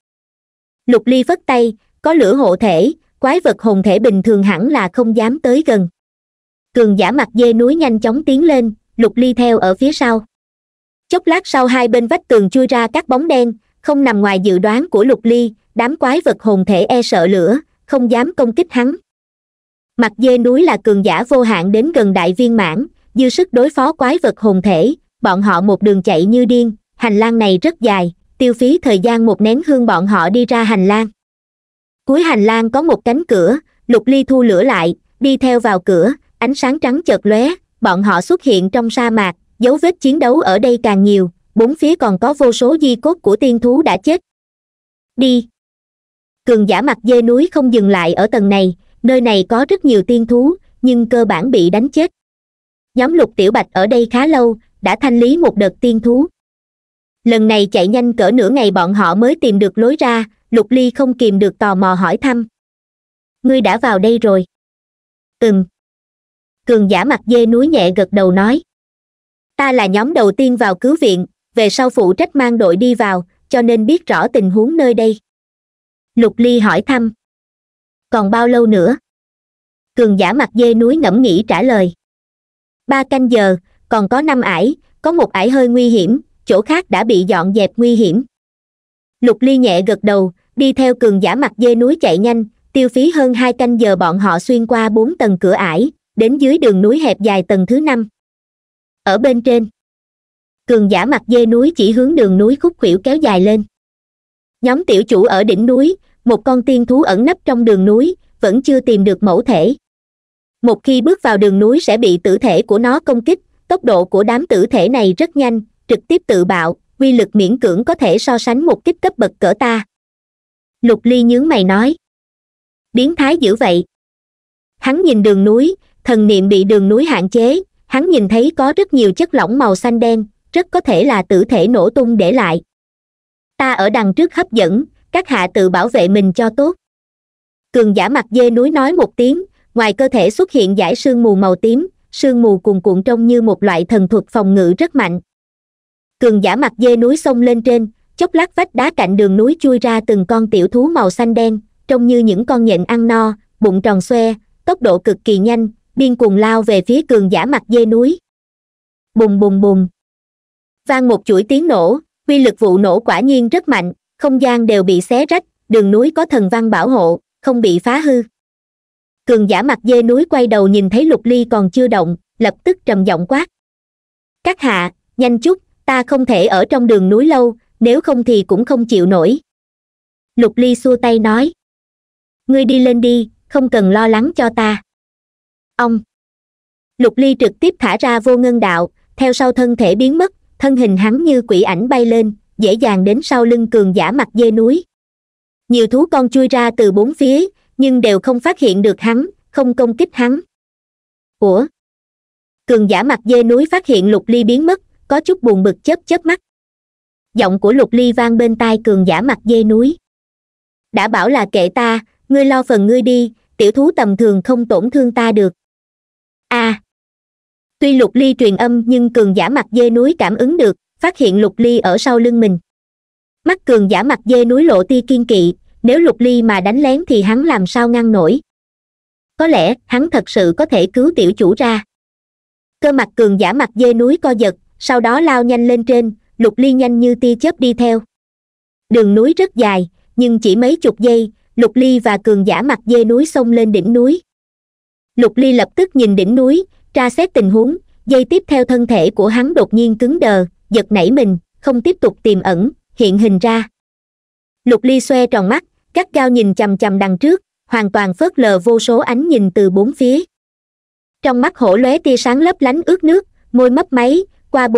Lục Ly phất tay, có lửa hộ thể, quái vật hồn thể bình thường hẳn là không dám tới gần. Cường giả mặt dê núi nhanh chóng tiến lên, Lục Ly theo ở phía sau. Chốc lát sau, hai bên vách tường chui ra các bóng đen, không nằm ngoài dự đoán của Lục Ly, đám quái vật hồn thể e sợ lửa, không dám công kích hắn. Mặt dê núi là cường giả vô hạn đến gần đại viên mãn, dư sức đối phó quái vật hồn thể, bọn họ một đường chạy như điên, hành lang này rất dài, tiêu phí thời gian một nén hương bọn họ đi ra hành lang. Cuối hành lang có một cánh cửa, Lục Ly thu lửa lại, đi theo vào cửa, ánh sáng trắng chợt lóe, bọn họ xuất hiện trong sa mạc, dấu vết chiến đấu ở đây càng nhiều, bốn phía còn có vô số di cốt của tiên thú đã chết. Đi! Cường giả mặt dê núi không dừng lại ở tầng này, nơi này có rất nhiều tiên thú, nhưng cơ bản bị đánh chết. Nhóm Lục Tiểu Bạch ở đây khá lâu, đã thanh lý một đợt tiên thú. Lần này chạy nhanh cỡ nửa ngày bọn họ mới tìm được lối ra, Lục Ly không kìm được tò mò hỏi thăm. Ngươi đã vào đây rồi? Cường giả mặt dê núi nhẹ gật đầu nói. Ta là nhóm đầu tiên vào cứu viện, về sau phụ trách mang đội đi vào, cho nên biết rõ tình huống nơi đây. Lục Ly hỏi thăm. Còn bao lâu nữa? Cường giả mặt dê núi ngẫm nghĩ trả lời. 3 canh giờ, còn có 5 ải, có một ải hơi nguy hiểm, chỗ khác đã bị dọn dẹp nguy hiểm. Lục Ly nhẹ gật đầu, đi theo cường giả mặt dê núi chạy nhanh, tiêu phí hơn 2 canh giờ bọn họ xuyên qua 4 tầng cửa ải, đến dưới đường núi hẹp dài tầng thứ 5. Ở bên trên, cường giả mặt dê núi chỉ hướng đường núi khúc khuỷu kéo dài lên. Nhóm tiểu chủ ở đỉnh núi, một con tiên thú ẩn nấp trong đường núi, vẫn chưa tìm được mẫu thể. Một khi bước vào đường núi sẽ bị tử thể của nó công kích, tốc độ của đám tử thể này rất nhanh, trực tiếp tự bạo, uy lực miễn cưỡng có thể so sánh một kích cấp bậc cỡ ta. Lục Ly nhướng mày nói. Biến thái dữ vậy. Hắn nhìn đường núi, thần niệm bị đường núi hạn chế, hắn nhìn thấy có rất nhiều chất lỏng màu xanh đen, rất có thể là tử thể nổ tung để lại. Ta ở đằng trước hấp dẫn, các hạ tự bảo vệ mình cho tốt. Cường giả mặt dê núi nói một tiếng, ngoài cơ thể xuất hiện dải sương mù màu tím, sương mù cuồn cuộn trông như một loại thần thuật phòng ngự rất mạnh. Cường giả mặt dê núi xông lên trên, chốc lát vách đá cạnh đường núi chui ra từng con tiểu thú màu xanh đen, trông như những con nhện ăn no, bụng tròn xoe, tốc độ cực kỳ nhanh, điên cuồng lao về phía cường giả mặt dê núi. Bùng bùng bùng. Vang một chuỗi tiếng nổ, uy lực vụ nổ quả nhiên rất mạnh, không gian đều bị xé rách, đường núi có thần văn bảo hộ, không bị phá hư. Cường giả mặt dê núi quay đầu nhìn thấy Lục Ly còn chưa động, lập tức trầm giọng quát. Các hạ, nhanh chút, ta không thể ở trong đường núi lâu, nếu không thì cũng không chịu nổi. Lục Ly xua tay nói. Ngươi đi lên đi, không cần lo lắng cho ta. Ông. Lục Ly trực tiếp thả ra vô ngân đạo, theo sau thân thể biến mất, thân hình hắn như quỷ ảnh bay lên, dễ dàng đến sau lưng cường giả mặt dê núi. Nhiều thú con chui ra từ bốn phía, nhưng đều không phát hiện được hắn, không công kích hắn. Ủa? Cường giả mặt dê núi phát hiện Lục Ly biến mất, có chút buồn bực chớp mắt. Giọng của Lục Ly vang bên tai cường giả mặt dê núi. Đã bảo là kệ ta, ngươi lo phần ngươi đi, tiểu thú tầm thường không tổn thương ta được. À. Tuy Lục Ly truyền âm nhưng cường giả mặt dê núi cảm ứng được, phát hiện Lục Ly ở sau lưng mình. Mắt cường giả mặt dê núi lộ tia kiên kỵ, nếu Lục Ly mà đánh lén thì hắn làm sao ngăn nổi. Có lẽ hắn thật sự có thể cứu tiểu chủ ra. Cơ mặt cường giả mặt dê núi co giật, sau đó lao nhanh lên trên, Lục Ly nhanh như tia chớp đi theo. Đường núi rất dài, nhưng chỉ mấy chục giây, Lục Ly và cường giả mặt dê núi xông lên đỉnh núi. Lục Ly lập tức nhìn đỉnh núi, tra xét tình huống, giây tiếp theo thân thể của hắn đột nhiên cứng đờ, giật nảy mình, không tiếp tục tiềm ẩn, hiện hình ra. Lục Ly xoe tròn mắt, gắt gao nhìn chằm chằm đằng trước, hoàn toàn phớt lờ vô số ánh nhìn từ bốn phía. Trong mắt hổ lóe tia sáng lấp lánh ướt nước, môi mấp máy, qua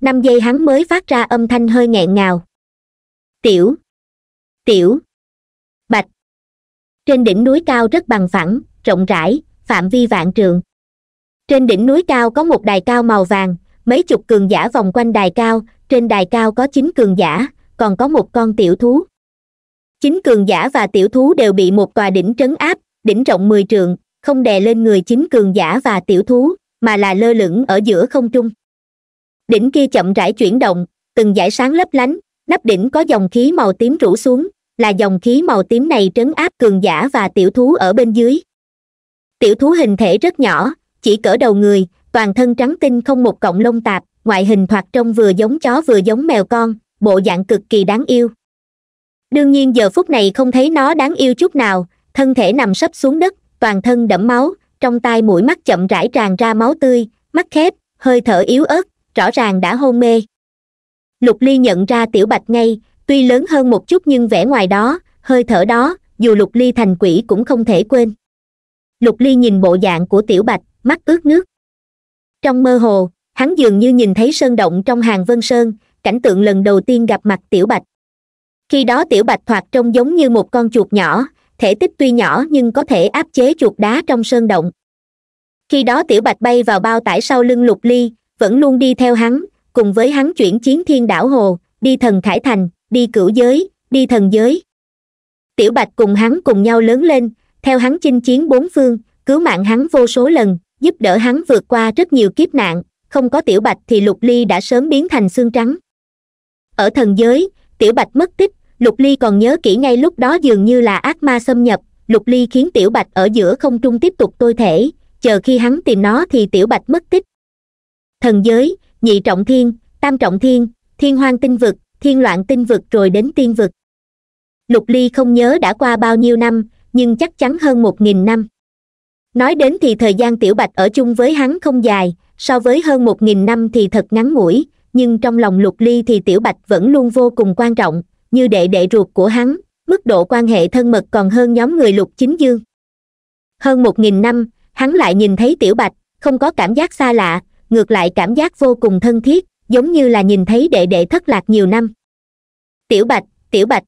4-5 giây hắn mới phát ra âm thanh hơi nghẹn ngào. Tiểu Bạch. Trên đỉnh núi cao rất bằng phẳng, rộng rãi, phạm vi vạn trượng. Trên đỉnh núi cao có một đài cao màu vàng, mấy chục cường giả vòng quanh đài cao, trên đài cao có 9 cường giả, còn có một con tiểu thú. 9 cường giả và tiểu thú đều bị một tòa đỉnh trấn áp, đỉnh rộng 10 trượng, không đè lên người 9 cường giả và tiểu thú, mà là lơ lửng ở giữa không trung. Đỉnh kia chậm rãi chuyển động, từng dải sáng lấp lánh, nắp đỉnh có dòng khí màu tím rủ xuống, là dòng khí màu tím này trấn áp cường giả và tiểu thú ở bên dưới. Tiểu thú hình thể rất nhỏ, chỉ cỡ đầu người, toàn thân trắng tinh không một cọng lông tạp, ngoại hình thoạt trông vừa giống chó vừa giống mèo con, bộ dạng cực kỳ đáng yêu. Đương nhiên giờ phút này không thấy nó đáng yêu chút nào, thân thể nằm sấp xuống đất, toàn thân đẫm máu, trong tai mũi mắt chậm rãi tràn ra máu tươi, mắt khép, hơi thở yếu ớt, rõ ràng đã hôn mê. Lục Ly nhận ra Tiểu Bạch ngay, tuy lớn hơn một chút nhưng vẻ ngoài đó, hơi thở đó, dù Lục Ly thành quỷ cũng không thể quên. Lục Ly nhìn bộ dạng của Tiểu Bạch, mắt ướt nước. Trong mơ hồ, hắn dường như nhìn thấy sơn động trong Hàng Vân Sơn, cảnh tượng lần đầu tiên gặp mặt Tiểu Bạch. Khi đó Tiểu Bạch thoạt trông giống như một con chuột nhỏ, thể tích tuy nhỏ nhưng có thể áp chế chuột đá trong sơn động. Khi đó Tiểu Bạch bay vào bao tải sau lưng Lục Ly, vẫn luôn đi theo hắn, cùng với hắn chuyển chiến Thiên Đảo Hồ, đi Thần Khải Thành, đi Cửu Giới, đi Thần Giới. Tiểu Bạch cùng hắn cùng nhau lớn lên, theo hắn chinh chiến bốn phương, cứu mạng hắn vô số lần, giúp đỡ hắn vượt qua rất nhiều kiếp nạn, không có Tiểu Bạch thì Lục Ly đã sớm biến thành xương trắng. Ở Thần Giới, Tiểu Bạch mất tích, Lục Ly còn nhớ kỹ ngay lúc đó dường như là ác ma xâm nhập, Lục Ly khiến Tiểu Bạch ở giữa không trung tiếp tục tôi thể, chờ khi hắn tìm nó thì Tiểu Bạch mất tích. Thần Giới, Nhị Trọng Thiên, Tam Trọng Thiên, Thiên Hoang Tinh Vực, Thiên Loạn Tinh Vực rồi đến Tiên Vực. Lục Ly không nhớ đã qua bao nhiêu năm, nhưng chắc chắn hơn 1000 năm. Nói đến thì thời gian Tiểu Bạch ở chung với hắn không dài, so với hơn 1000 năm thì thật ngắn ngủi, nhưng trong lòng Lục Ly thì Tiểu Bạch vẫn luôn vô cùng quan trọng, như đệ đệ ruột của hắn, mức độ quan hệ thân mật còn hơn nhóm người Lục Chính Dương. Hơn 1000 năm, hắn lại nhìn thấy Tiểu Bạch, không có cảm giác xa lạ, ngược lại cảm giác vô cùng thân thiết, giống như là nhìn thấy đệ đệ thất lạc nhiều năm. Tiểu Bạch, Tiểu Bạch.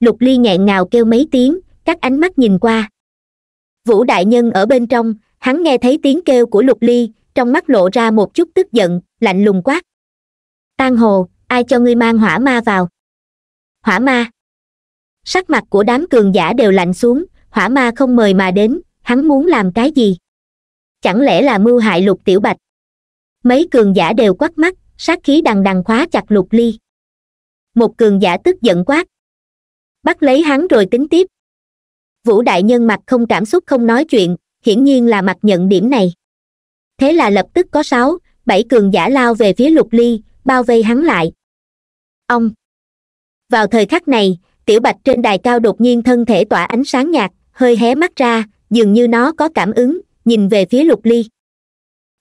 Lục Ly nghẹn ngào kêu mấy tiếng, các ánh mắt nhìn qua. Vũ Đại Nhân ở bên trong, hắn nghe thấy tiếng kêu của Lục Ly, trong mắt lộ ra một chút tức giận, lạnh lùng quát. Tang Hồ, ai cho ngươi mang hỏa ma vào? Hỏa ma. Sắc mặt của đám cường giả đều lạnh xuống, hỏa ma không mời mà đến, hắn muốn làm cái gì? Chẳng lẽ là mưu hại Lục Tiểu Bạch? Mấy cường giả đều quắc mắt, sát khí đằng đằng khóa chặt Lục Ly. Một cường giả tức giận quát. Bắt lấy hắn rồi tính tiếp. Vũ Đại Nhân mặt không cảm xúc không nói chuyện, hiển nhiên là mặt nhận điểm này. Thế là lập tức có 6, 7 cường giả lao về phía Lục Ly, bao vây hắn lại. Ông. Vào thời khắc này, Tiểu Bạch trên đài cao đột nhiên thân thể tỏa ánh sáng nhạt, hơi hé mắt ra, dường như nó có cảm ứng, nhìn về phía Lục Ly.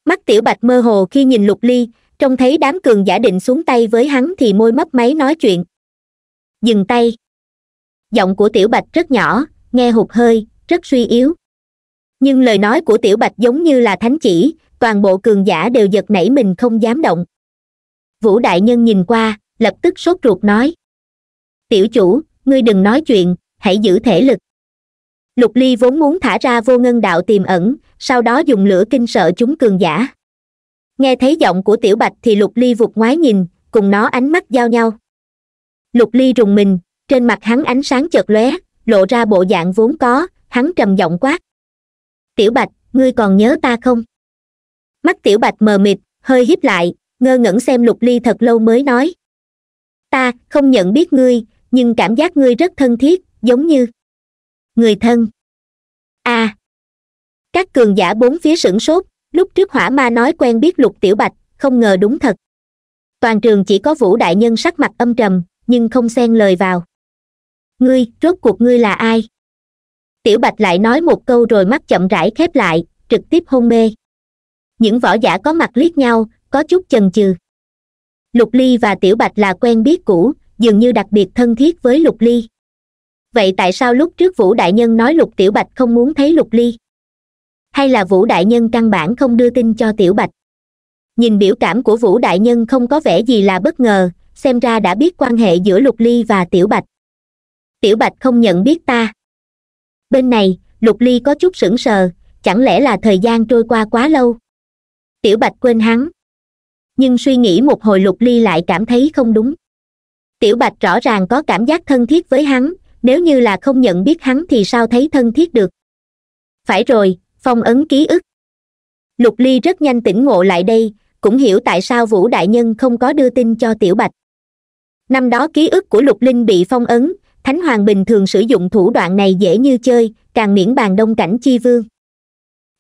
Mắt Tiểu Bạch mơ hồ khi nhìn Lục Ly, trông thấy đám cường giả định xuống tay với hắn thì môi mấp máy nói chuyện. Dừng tay. Giọng của Tiểu Bạch rất nhỏ, nghe hụt hơi, rất suy yếu. Nhưng lời nói của Tiểu Bạch giống như là thánh chỉ, toàn bộ cường giả đều giật nảy mình không dám động. Vũ Đại Nhân nhìn qua, lập tức sốt ruột nói. Tiểu chủ, ngươi đừng nói chuyện, hãy giữ thể lực. Lục Ly vốn muốn thả ra vô ngân đạo tiềm ẩn, sau đó dùng lửa kinh sợ chúng cường giả. Nghe thấy giọng của Tiểu Bạch thì Lục Ly vụt ngoái nhìn, cùng nó ánh mắt giao nhau. Lục Ly rùng mình, trên mặt hắn ánh sáng chợt lóe, lộ ra bộ dạng vốn có, hắn trầm giọng quát. Tiểu Bạch, ngươi còn nhớ ta không? Mắt Tiểu Bạch mờ mịt, hơi híp lại, ngơ ngẩn xem Lục Ly thật lâu mới nói. Ta không nhận biết ngươi, nhưng cảm giác ngươi rất thân thiết, giống như người thân. À. Các cường giả bốn phía sửng sốt, lúc trước hỏa ma nói quen biết Lục Tiểu Bạch, không ngờ đúng thật. Toàn trường chỉ có Vũ Đại Nhân sắc mặt âm trầm, nhưng không xen lời vào. Ngươi, rốt cuộc ngươi là ai? Tiểu Bạch lại nói một câu rồi mắt chậm rãi khép lại, trực tiếp hôn mê. Những võ giả có mặt liếc nhau, có chút chần chừ. Lục Ly và Tiểu Bạch là quen biết cũ, dường như đặc biệt thân thiết với Lục Ly. Vậy tại sao lúc trước Vũ Đại Nhân nói Lục Tiểu Bạch không muốn thấy Lục Ly? Hay là Vũ Đại Nhân căn bản không đưa tin cho Tiểu Bạch? Nhìn biểu cảm của Vũ Đại Nhân không có vẻ gì là bất ngờ, xem ra đã biết quan hệ giữa Lục Ly và Tiểu Bạch. Tiểu Bạch không nhận biết ta. Bên này, Lục Ly có chút sững sờ, chẳng lẽ là thời gian trôi qua quá lâu? Tiểu Bạch quên hắn. Nhưng suy nghĩ một hồi Lục Ly lại cảm thấy không đúng. Tiểu Bạch rõ ràng có cảm giác thân thiết với hắn, nếu như là không nhận biết hắn thì sao thấy thân thiết được? Phải rồi, phong ấn ký ức. Lục Ly rất nhanh tỉnh ngộ lại đây, cũng hiểu tại sao Vũ Đại Nhân không có đưa tin cho Tiểu Bạch. Năm đó ký ức của Lục Linh bị phong ấn, Thánh Hoàng bình thường sử dụng thủ đoạn này dễ như chơi, càng miễn bàn Đông Cảnh Chi Vương.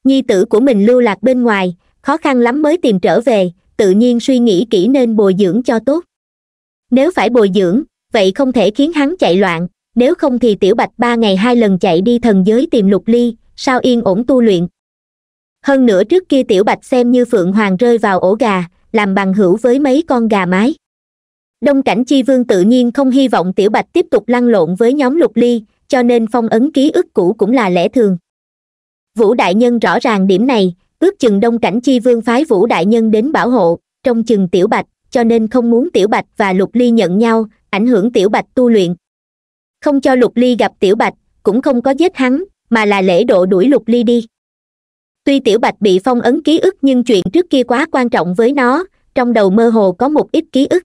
Nhi tử của mình lưu lạc bên ngoài, khó khăn lắm mới tìm trở về, tự nhiên suy nghĩ kỹ nên bồi dưỡng cho tốt. Nếu phải bồi dưỡng, vậy không thể khiến hắn chạy loạn, nếu không thì Tiểu Bạch 3 ngày 2 lần chạy đi thần giới tìm Lục Ly, sao yên ổn tu luyện. Hơn nữa trước kia Tiểu Bạch xem như Phượng Hoàng rơi vào ổ gà, làm bằng hữu với mấy con gà mái. Đông Cảnh Chi Vương tự nhiên không hy vọng Tiểu Bạch tiếp tục lăn lộn với nhóm Lục Ly, cho nên phong ấn ký ức cũ cũng là lẽ thường. Vũ Đại Nhân rõ ràng điểm này, ước chừng Đông Cảnh Chi Vương phái Vũ Đại Nhân đến bảo hộ, trông chừng Tiểu Bạch, cho nên không muốn Tiểu Bạch và Lục Ly nhận nhau, ảnh hưởng Tiểu Bạch tu luyện. Không cho Lục Ly gặp Tiểu Bạch, cũng không có giết hắn, mà là lễ độ đuổi Lục Ly đi. Tuy Tiểu Bạch bị phong ấn ký ức nhưng chuyện trước kia quá quan trọng với nó, trong đầu mơ hồ có một ít ký ức.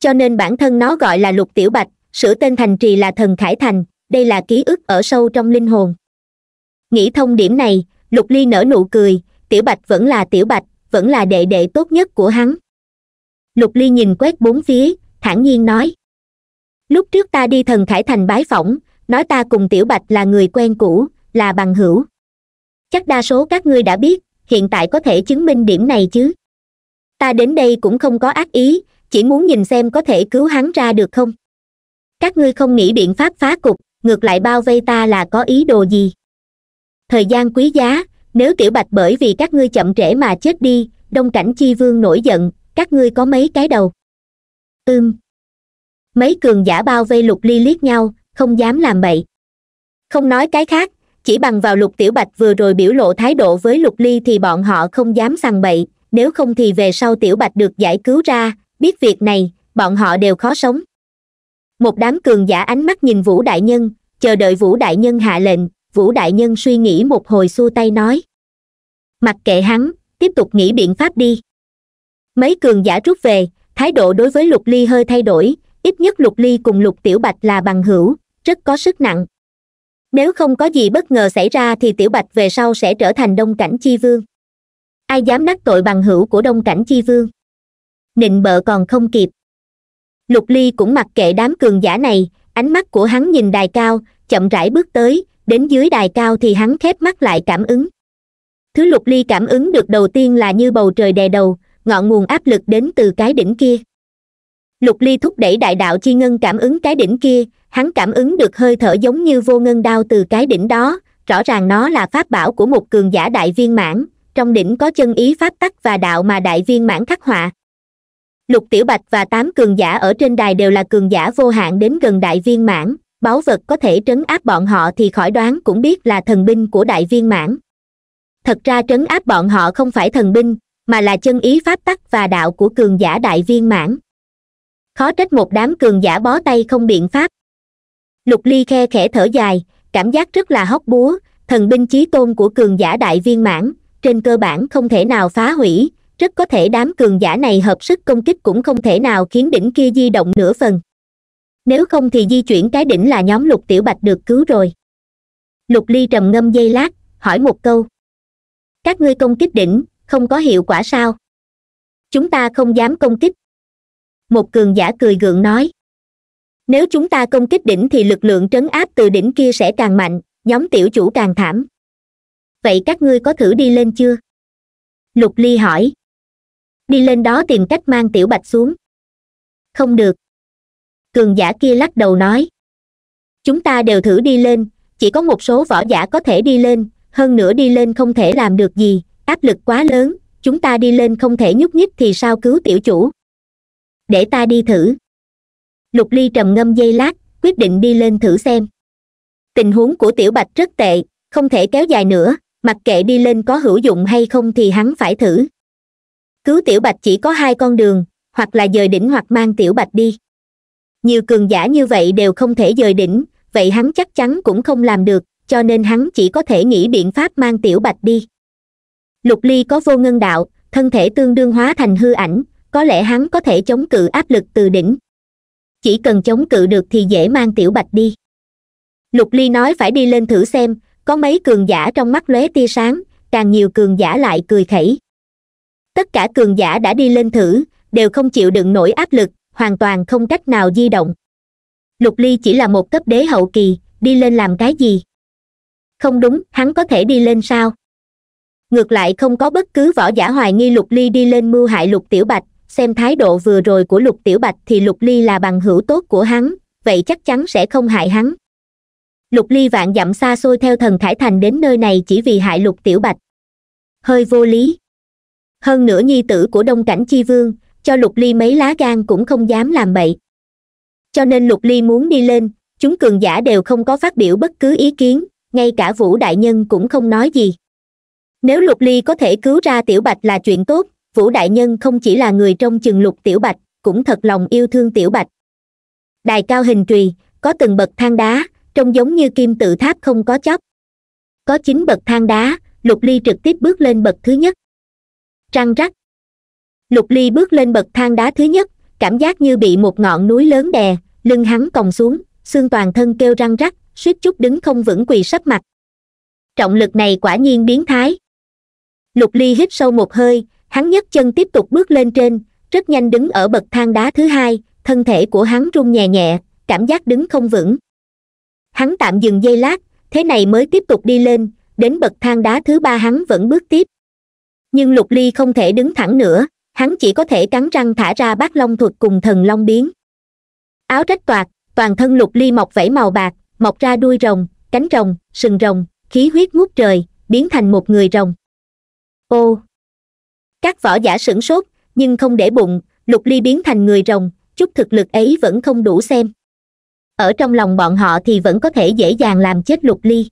Cho nên bản thân nó gọi là Lục Tiểu Bạch, sửa tên thành trì là Thần Khải Thành, đây là ký ức ở sâu trong linh hồn. Nghĩ thông điểm này, Lục Ly nở nụ cười, Tiểu Bạch vẫn là Tiểu Bạch, vẫn là đệ đệ tốt nhất của hắn. Lục Ly nhìn quét bốn phía, thản nhiên nói. Lúc trước ta đi Thần Khải Thành bái phỏng, nói ta cùng Tiểu Bạch là người quen cũ, là bằng hữu. Chắc đa số các ngươi đã biết, hiện tại có thể chứng minh điểm này chứ. Ta đến đây cũng không có ác ý, chỉ muốn nhìn xem có thể cứu hắn ra được không. Các ngươi không nghĩ biện pháp phá cục, ngược lại bao vây ta là có ý đồ gì. Thời gian quý giá, nếu Tiểu Bạch bởi vì các ngươi chậm trễ mà chết đi, Đông Cảnh Chi Vương nổi giận, các ngươi có mấy cái đầu. Mấy cường giả bao vây Lục Ly liếc nhau, không dám làm bậy. Không nói cái khác, chỉ bằng vào Lục Tiểu Bạch vừa rồi biểu lộ thái độ với Lục Ly thì bọn họ không dám sằng bậy, nếu không thì về sau Tiểu Bạch được giải cứu ra, biết việc này, bọn họ đều khó sống. Một đám cường giả ánh mắt nhìn Vũ Đại Nhân, chờ đợi Vũ Đại Nhân hạ lệnh. Vũ Đại Nhân suy nghĩ một hồi xua tay nói. Mặc kệ hắn, tiếp tục nghĩ biện pháp đi. Mấy cường giả rút về, thái độ đối với Lục Ly hơi thay đổi, ít nhất Lục Ly cùng Lục Tiểu Bạch là bằng hữu, rất có sức nặng. Nếu không có gì bất ngờ xảy ra thì Tiểu Bạch về sau sẽ trở thành Đông Cảnh Chi Vương. Ai dám đắc tội bằng hữu của Đông Cảnh Chi Vương? Nịnh bợ còn không kịp. Lục Ly cũng mặc kệ đám cường giả này, ánh mắt của hắn nhìn đài cao, chậm rãi bước tới, đến dưới đài cao thì hắn khép mắt lại cảm ứng. Thứ Lục Ly cảm ứng được đầu tiên là như bầu trời đè đầu, ngọn nguồn áp lực đến từ cái đỉnh kia. Lục Ly thúc đẩy đại đạo chi ngân cảm ứng cái đỉnh kia, hắn cảm ứng được hơi thở giống như vô ngân đao từ cái đỉnh đó, rõ ràng nó là pháp bảo của một cường giả đại viên mãn, trong đỉnh có chân ý pháp tắc và đạo mà đại viên mãn khắc họa. Lục Tiểu Bạch và 8 cường giả ở trên đài đều là cường giả vô hạn đến gần đại viên mãn, báu vật có thể trấn áp bọn họ thì khỏi đoán cũng biết là thần binh của đại viên mãn. Thật ra trấn áp bọn họ không phải thần binh, mà là chân ý pháp tắc và đạo của cường giả đại viên mãn. Khó trách một đám cường giả bó tay không biện pháp. Lục Ly khe khẽ thở dài, cảm giác rất là hóc búa, thần binh chí tôn của cường giả đại viên mãn, trên cơ bản không thể nào phá hủy, rất có thể đám cường giả này hợp sức công kích cũng không thể nào khiến đỉnh kia di động nửa phần. Nếu không thì di chuyển cái đỉnh là nhóm Lục Tiểu Bạch được cứu rồi. Lục Ly trầm ngâm giây lát, hỏi một câu. Các ngươi công kích đỉnh, không có hiệu quả sao? Chúng ta không dám công kích. Một cường giả cười gượng nói. Nếu chúng ta công kích đỉnh thì lực lượng trấn áp từ đỉnh kia sẽ càng mạnh, nhóm tiểu chủ càng thảm. Vậy các ngươi có thử đi lên chưa? Lục Ly hỏi. Đi lên đó tìm cách mang Tiểu Bạch xuống. Không được. Cường giả kia lắc đầu nói. Chúng ta đều thử đi lên, chỉ có một số võ giả có thể đi lên, hơn nữa đi lên không thể làm được gì, áp lực quá lớn, chúng ta đi lên không thể nhúc nhích thì sao cứu tiểu chủ? Để ta đi thử. Lục Ly trầm ngâm giây lát, quyết định đi lên thử xem. Tình huống của Tiểu Bạch rất tệ, không thể kéo dài nữa, mặc kệ đi lên có hữu dụng hay không thì hắn phải thử. Cứu Tiểu Bạch chỉ có 2 con đường, hoặc là dời đỉnh hoặc mang Tiểu Bạch đi. Nhiều cường giả như vậy đều không thể dời đỉnh, vậy hắn chắc chắn cũng không làm được, cho nên hắn chỉ có thể nghĩ biện pháp mang Tiểu Bạch đi. Lục Ly có vô ngân đạo, thân thể tương đương hóa thành hư ảnh, có lẽ hắn có thể chống cự áp lực từ đỉnh. Chỉ cần chống cự được thì dễ mang Tiểu Bạch đi. Lục Ly nói phải đi lên thử xem, có mấy cường giả trong mắt lóe tia sáng, càng nhiều cường giả lại cười khẩy. Tất cả cường giả đã đi lên thử, đều không chịu đựng nổi áp lực, hoàn toàn không cách nào di động. Lục Ly chỉ là một cấp đế hậu kỳ, đi lên làm cái gì? Không đúng, hắn có thể đi lên sao? Ngược lại không có bất cứ võ giả hoài nghi Lục Ly đi lên mưu hại Lục Tiểu Bạch, xem thái độ vừa rồi của Lục Tiểu Bạch thì Lục Ly là bằng hữu tốt của hắn, vậy chắc chắn sẽ không hại hắn. Lục Ly vạn dặm xa xôi theo Thần Khải Thành đến nơi này chỉ vì hại Lục Tiểu Bạch. Hơi vô lý. Hơn nữa nhi tử của Đông Cảnh Chi Vương, cho Lục Ly mấy lá gan cũng không dám làm bậy. Cho nên Lục Ly muốn đi lên, chúng cường giả đều không có phát biểu bất cứ ý kiến, ngay cả Vũ Đại Nhân cũng không nói gì. Nếu Lục Ly có thể cứu ra Tiểu Bạch là chuyện tốt, Vũ Đại Nhân không chỉ là người trông chừng Lục Tiểu Bạch, cũng thật lòng yêu thương Tiểu Bạch. Đài cao hình trùy, có từng bậc thang đá, trông giống như kim tự tháp không có chóp. Có 9 bậc thang đá, Lục Ly trực tiếp bước lên bậc thứ nhất. Răng rắc. Lục Ly bước lên bậc thang đá thứ nhất, cảm giác như bị một ngọn núi lớn đè, lưng hắn còng xuống, xương toàn thân kêu răng rắc, suýt chút đứng không vững quỳ sấp mặt. Trọng lực này quả nhiên biến thái. Lục Ly hít sâu một hơi, hắn nhấc chân tiếp tục bước lên trên, rất nhanh đứng ở bậc thang đá thứ hai, thân thể của hắn run nhẹ nhẹ, cảm giác đứng không vững. Hắn tạm dừng giây lát, thế này mới tiếp tục đi lên, đến bậc thang đá thứ ba hắn vẫn bước tiếp. Nhưng Lục Ly không thể đứng thẳng nữa, hắn chỉ có thể cắn răng thả ra Bát Long thuật cùng Thần Long biến. Áo rách toạc, toàn thân Lục Ly mọc vảy màu bạc, mọc ra đuôi rồng, cánh rồng, sừng rồng, khí huyết ngút trời, biến thành một người rồng. Ô! Các võ giả sửng sốt, nhưng không để bụng, Lục Ly biến thành người rồng, chút thực lực ấy vẫn không đủ xem. Ở trong lòng bọn họ thì vẫn có thể dễ dàng làm chết Lục Ly.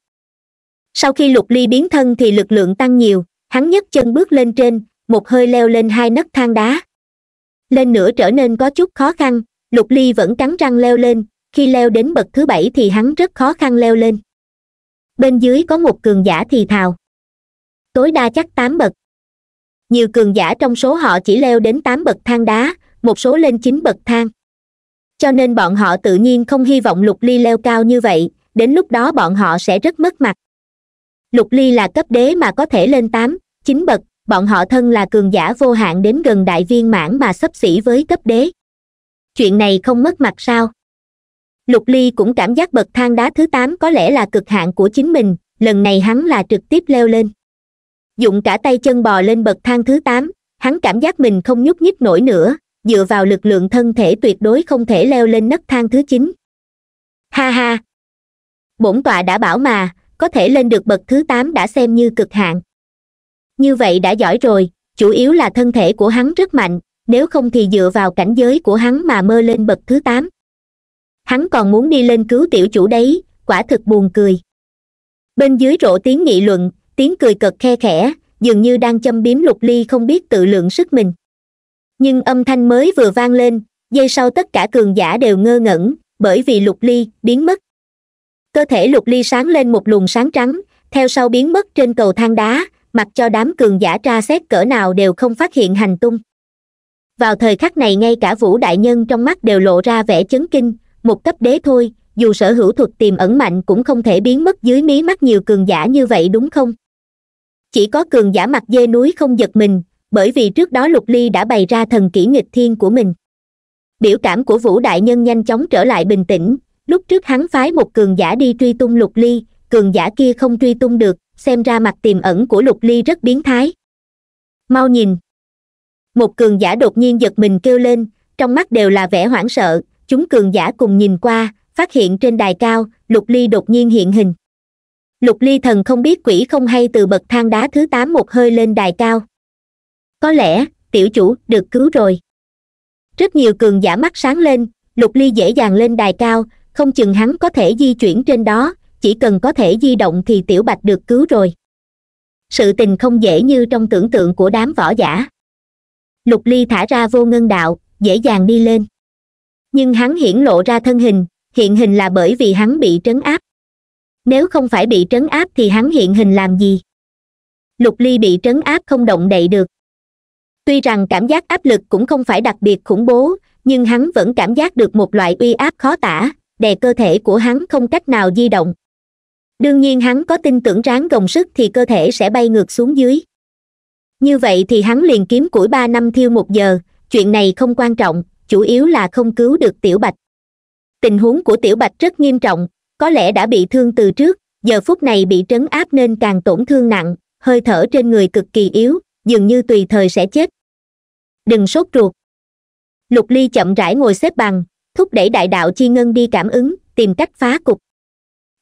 Sau khi Lục Ly biến thân thì lực lượng tăng nhiều, hắn nhấc chân bước lên trên, một hơi leo lên 2 nấc thang đá. Lên nữa trở nên có chút khó khăn, Lục Ly vẫn cắn răng leo lên, khi leo đến bậc thứ 7 thì hắn rất khó khăn leo lên. Bên dưới có một cường giả thì thào. Tối đa chắc 8 bậc. Nhiều cường giả trong số họ chỉ leo đến 8 bậc thang đá, một số lên 9 bậc thang. Cho nên bọn họ tự nhiên không hy vọng Lục Ly leo cao như vậy, đến lúc đó bọn họ sẽ rất mất mặt. Lục Ly là cấp đế mà có thể lên 8, 9 bậc, bọn họ thân là cường giả vô hạn đến gần đại viên mãn mà xấp xỉ với cấp đế. Chuyện này không mất mặt sao? Lục Ly cũng cảm giác bậc thang đá thứ 8 có lẽ là cực hạn của chính mình, lần này hắn là trực tiếp leo lên. Dụng cả tay chân bò lên bậc thang thứ 8, hắn cảm giác mình không nhúc nhích nổi nữa, dựa vào lực lượng thân thể tuyệt đối không thể leo lên nấc thang thứ 9. Ha ha! Bổn tọa đã bảo mà, có thể lên được bậc thứ 8 đã xem như cực hạn. Như vậy đã giỏi rồi, chủ yếu là thân thể của hắn rất mạnh, nếu không thì dựa vào cảnh giới của hắn mà mơ lên bậc thứ 8. Hắn còn muốn đi lên cứu tiểu chủ đấy, quả thực buồn cười. Bên dưới rộ tiếng nghị luận, tiếng cười cợt khe khẽ, dường như đang châm biếm Lục Ly không biết tự lượng sức mình. Nhưng âm thanh mới vừa vang lên, giây sau tất cả cường giả đều ngơ ngẩn, bởi vì Lục Ly biến mất. Cơ thể Lục Ly sáng lên một luồng sáng trắng, theo sau biến mất trên cầu thang đá, mặc cho đám cường giả tra xét cỡ nào đều không phát hiện hành tung. Vào thời khắc này ngay cả Vũ Đại Nhân trong mắt đều lộ ra vẻ chấn kinh, một cấp đế thôi, dù sở hữu thuật tiềm ẩn mạnh cũng không thể biến mất dưới mí mắt nhiều cường giả như vậy đúng không? Chỉ có cường giả mặt dê núi không giật mình, bởi vì trước đó Lục Ly đã bày ra thần kỹ nghịch thiên của mình. Biểu cảm của Vũ Đại Nhân nhanh chóng trở lại bình tĩnh, lúc trước hắn phái một cường giả đi truy tung Lục Ly, cường giả kia không truy tung được, xem ra mặt tiềm ẩn của Lục Ly rất biến thái. Mau nhìn! Một cường giả đột nhiên giật mình kêu lên, trong mắt đều là vẻ hoảng sợ, chúng cường giả cùng nhìn qua, phát hiện trên đài cao, Lục Ly đột nhiên hiện hình. Lục Ly thần không biết quỷ không hay từ bậc thang đá thứ 8 một hơi lên đài cao. Có lẽ, tiểu chủ được cứu rồi. Rất nhiều cường giả mắt sáng lên, Lục Ly dễ dàng lên đài cao, không chừng hắn có thể di chuyển trên đó, chỉ cần có thể di động thì Tiểu Bạch được cứu rồi. Sự tình không dễ như trong tưởng tượng của đám võ giả. Lục Ly thả ra vô ngân đạo, dễ dàng đi lên. Nhưng hắn hiển lộ ra thân hình, hiện hình là bởi vì hắn bị trấn áp. Nếu không phải bị trấn áp thì hắn hiện hình làm gì? Lục Ly bị trấn áp không động đậy được. Tuy rằng cảm giác áp lực cũng không phải đặc biệt khủng bố, nhưng hắn vẫn cảm giác được một loại uy áp khó tả, đè cơ thể của hắn không cách nào di động. Đương nhiên hắn có tin tưởng ráng gồng sức thì cơ thể sẽ bay ngược xuống dưới. Như vậy thì hắn liền kiếm củi 3 năm thiêu 1 giờ, chuyện này không quan trọng, chủ yếu là không cứu được Tiểu Bạch. Tình huống của Tiểu Bạch rất nghiêm trọng, có lẽ đã bị thương từ trước, giờ phút này bị trấn áp nên càng tổn thương nặng, hơi thở trên người cực kỳ yếu, dường như tùy thời sẽ chết. Đừng sốt ruột. Lục Ly chậm rãi ngồi xếp bằng, thúc đẩy đại đạo chi ngân đi cảm ứng, tìm cách phá cục.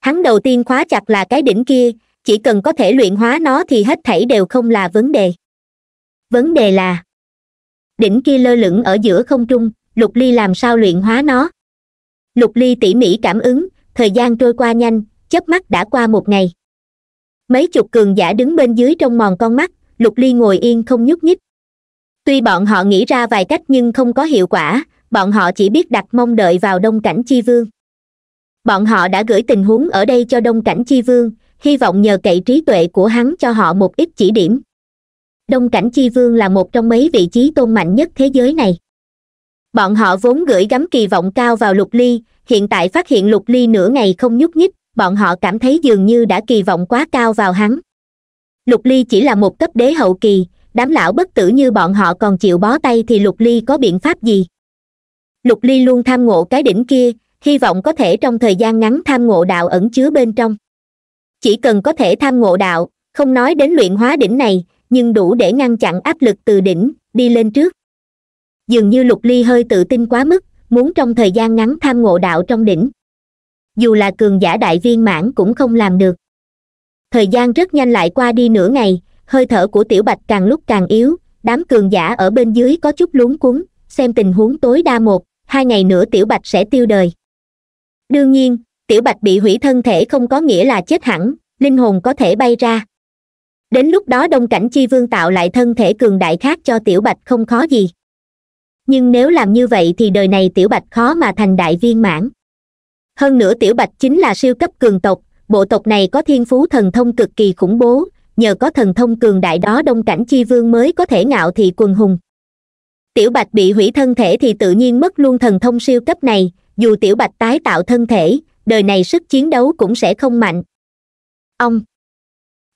Hắn đầu tiên khóa chặt là cái đỉnh kia, chỉ cần có thể luyện hóa nó thì hết thảy đều không là vấn đề. Vấn đề là đỉnh kia lơ lửng ở giữa không trung, Lục Ly làm sao luyện hóa nó? Lục Ly tỉ mỉ cảm ứng, thời gian trôi qua nhanh, chớp mắt đã qua một ngày. Mấy chục cường giả đứng bên dưới trong mòn con mắt, Lục Ly ngồi yên không nhúc nhích. Tuy bọn họ nghĩ ra vài cách nhưng không có hiệu quả, bọn họ chỉ biết đặt mong đợi vào Đông Cảnh Chi Vương. Bọn họ đã gửi tình huống ở đây cho Đông Cảnh Chi Vương, hy vọng nhờ cậy trí tuệ của hắn cho họ một ít chỉ điểm. Đông Cảnh Chi Vương là một trong mấy vị trí tôn mạnh nhất thế giới này. Bọn họ vốn gửi gắm kỳ vọng cao vào Lục Ly, hiện tại phát hiện Lục Ly nửa ngày không nhúc nhích, bọn họ cảm thấy dường như đã kỳ vọng quá cao vào hắn. Lục Ly chỉ là một cấp đế hậu kỳ, đám lão bất tử như bọn họ còn chịu bó tay thì Lục Ly có biện pháp gì? Lục Ly luôn tham ngộ cái đỉnh kia, hy vọng có thể trong thời gian ngắn tham ngộ đạo ẩn chứa bên trong. Chỉ cần có thể tham ngộ đạo, không nói đến luyện hóa đỉnh này, nhưng đủ để ngăn chặn áp lực từ đỉnh, đi lên trước. Dường như Lục Ly hơi tự tin quá mức, muốn trong thời gian ngắn tham ngộ đạo trong đỉnh. Dù là cường giả đại viên mãn cũng không làm được. Thời gian rất nhanh lại qua đi nửa ngày, hơi thở của Tiểu Bạch càng lúc càng yếu, đám cường giả ở bên dưới có chút luống cuống, xem tình huống tối đa 1-2 ngày nữa Tiểu Bạch sẽ tiêu đời. Đương nhiên, Tiểu Bạch bị hủy thân thể không có nghĩa là chết hẳn, linh hồn có thể bay ra. Đến lúc đó Đông Cảnh Chi Vương tạo lại thân thể cường đại khác cho Tiểu Bạch không khó gì. Nhưng nếu làm như vậy thì đời này Tiểu Bạch khó mà thành đại viên mãn. Hơn nữa Tiểu Bạch chính là siêu cấp cường tộc, bộ tộc này có thiên phú thần thông cực kỳ khủng bố, nhờ có thần thông cường đại đó Đông Cảnh Chi Vương mới có thể ngạo thị quần hùng. Tiểu Bạch bị hủy thân thể thì tự nhiên mất luôn thần thông siêu cấp này, dù Tiểu Bạch tái tạo thân thể, đời này sức chiến đấu cũng sẽ không mạnh. Ông!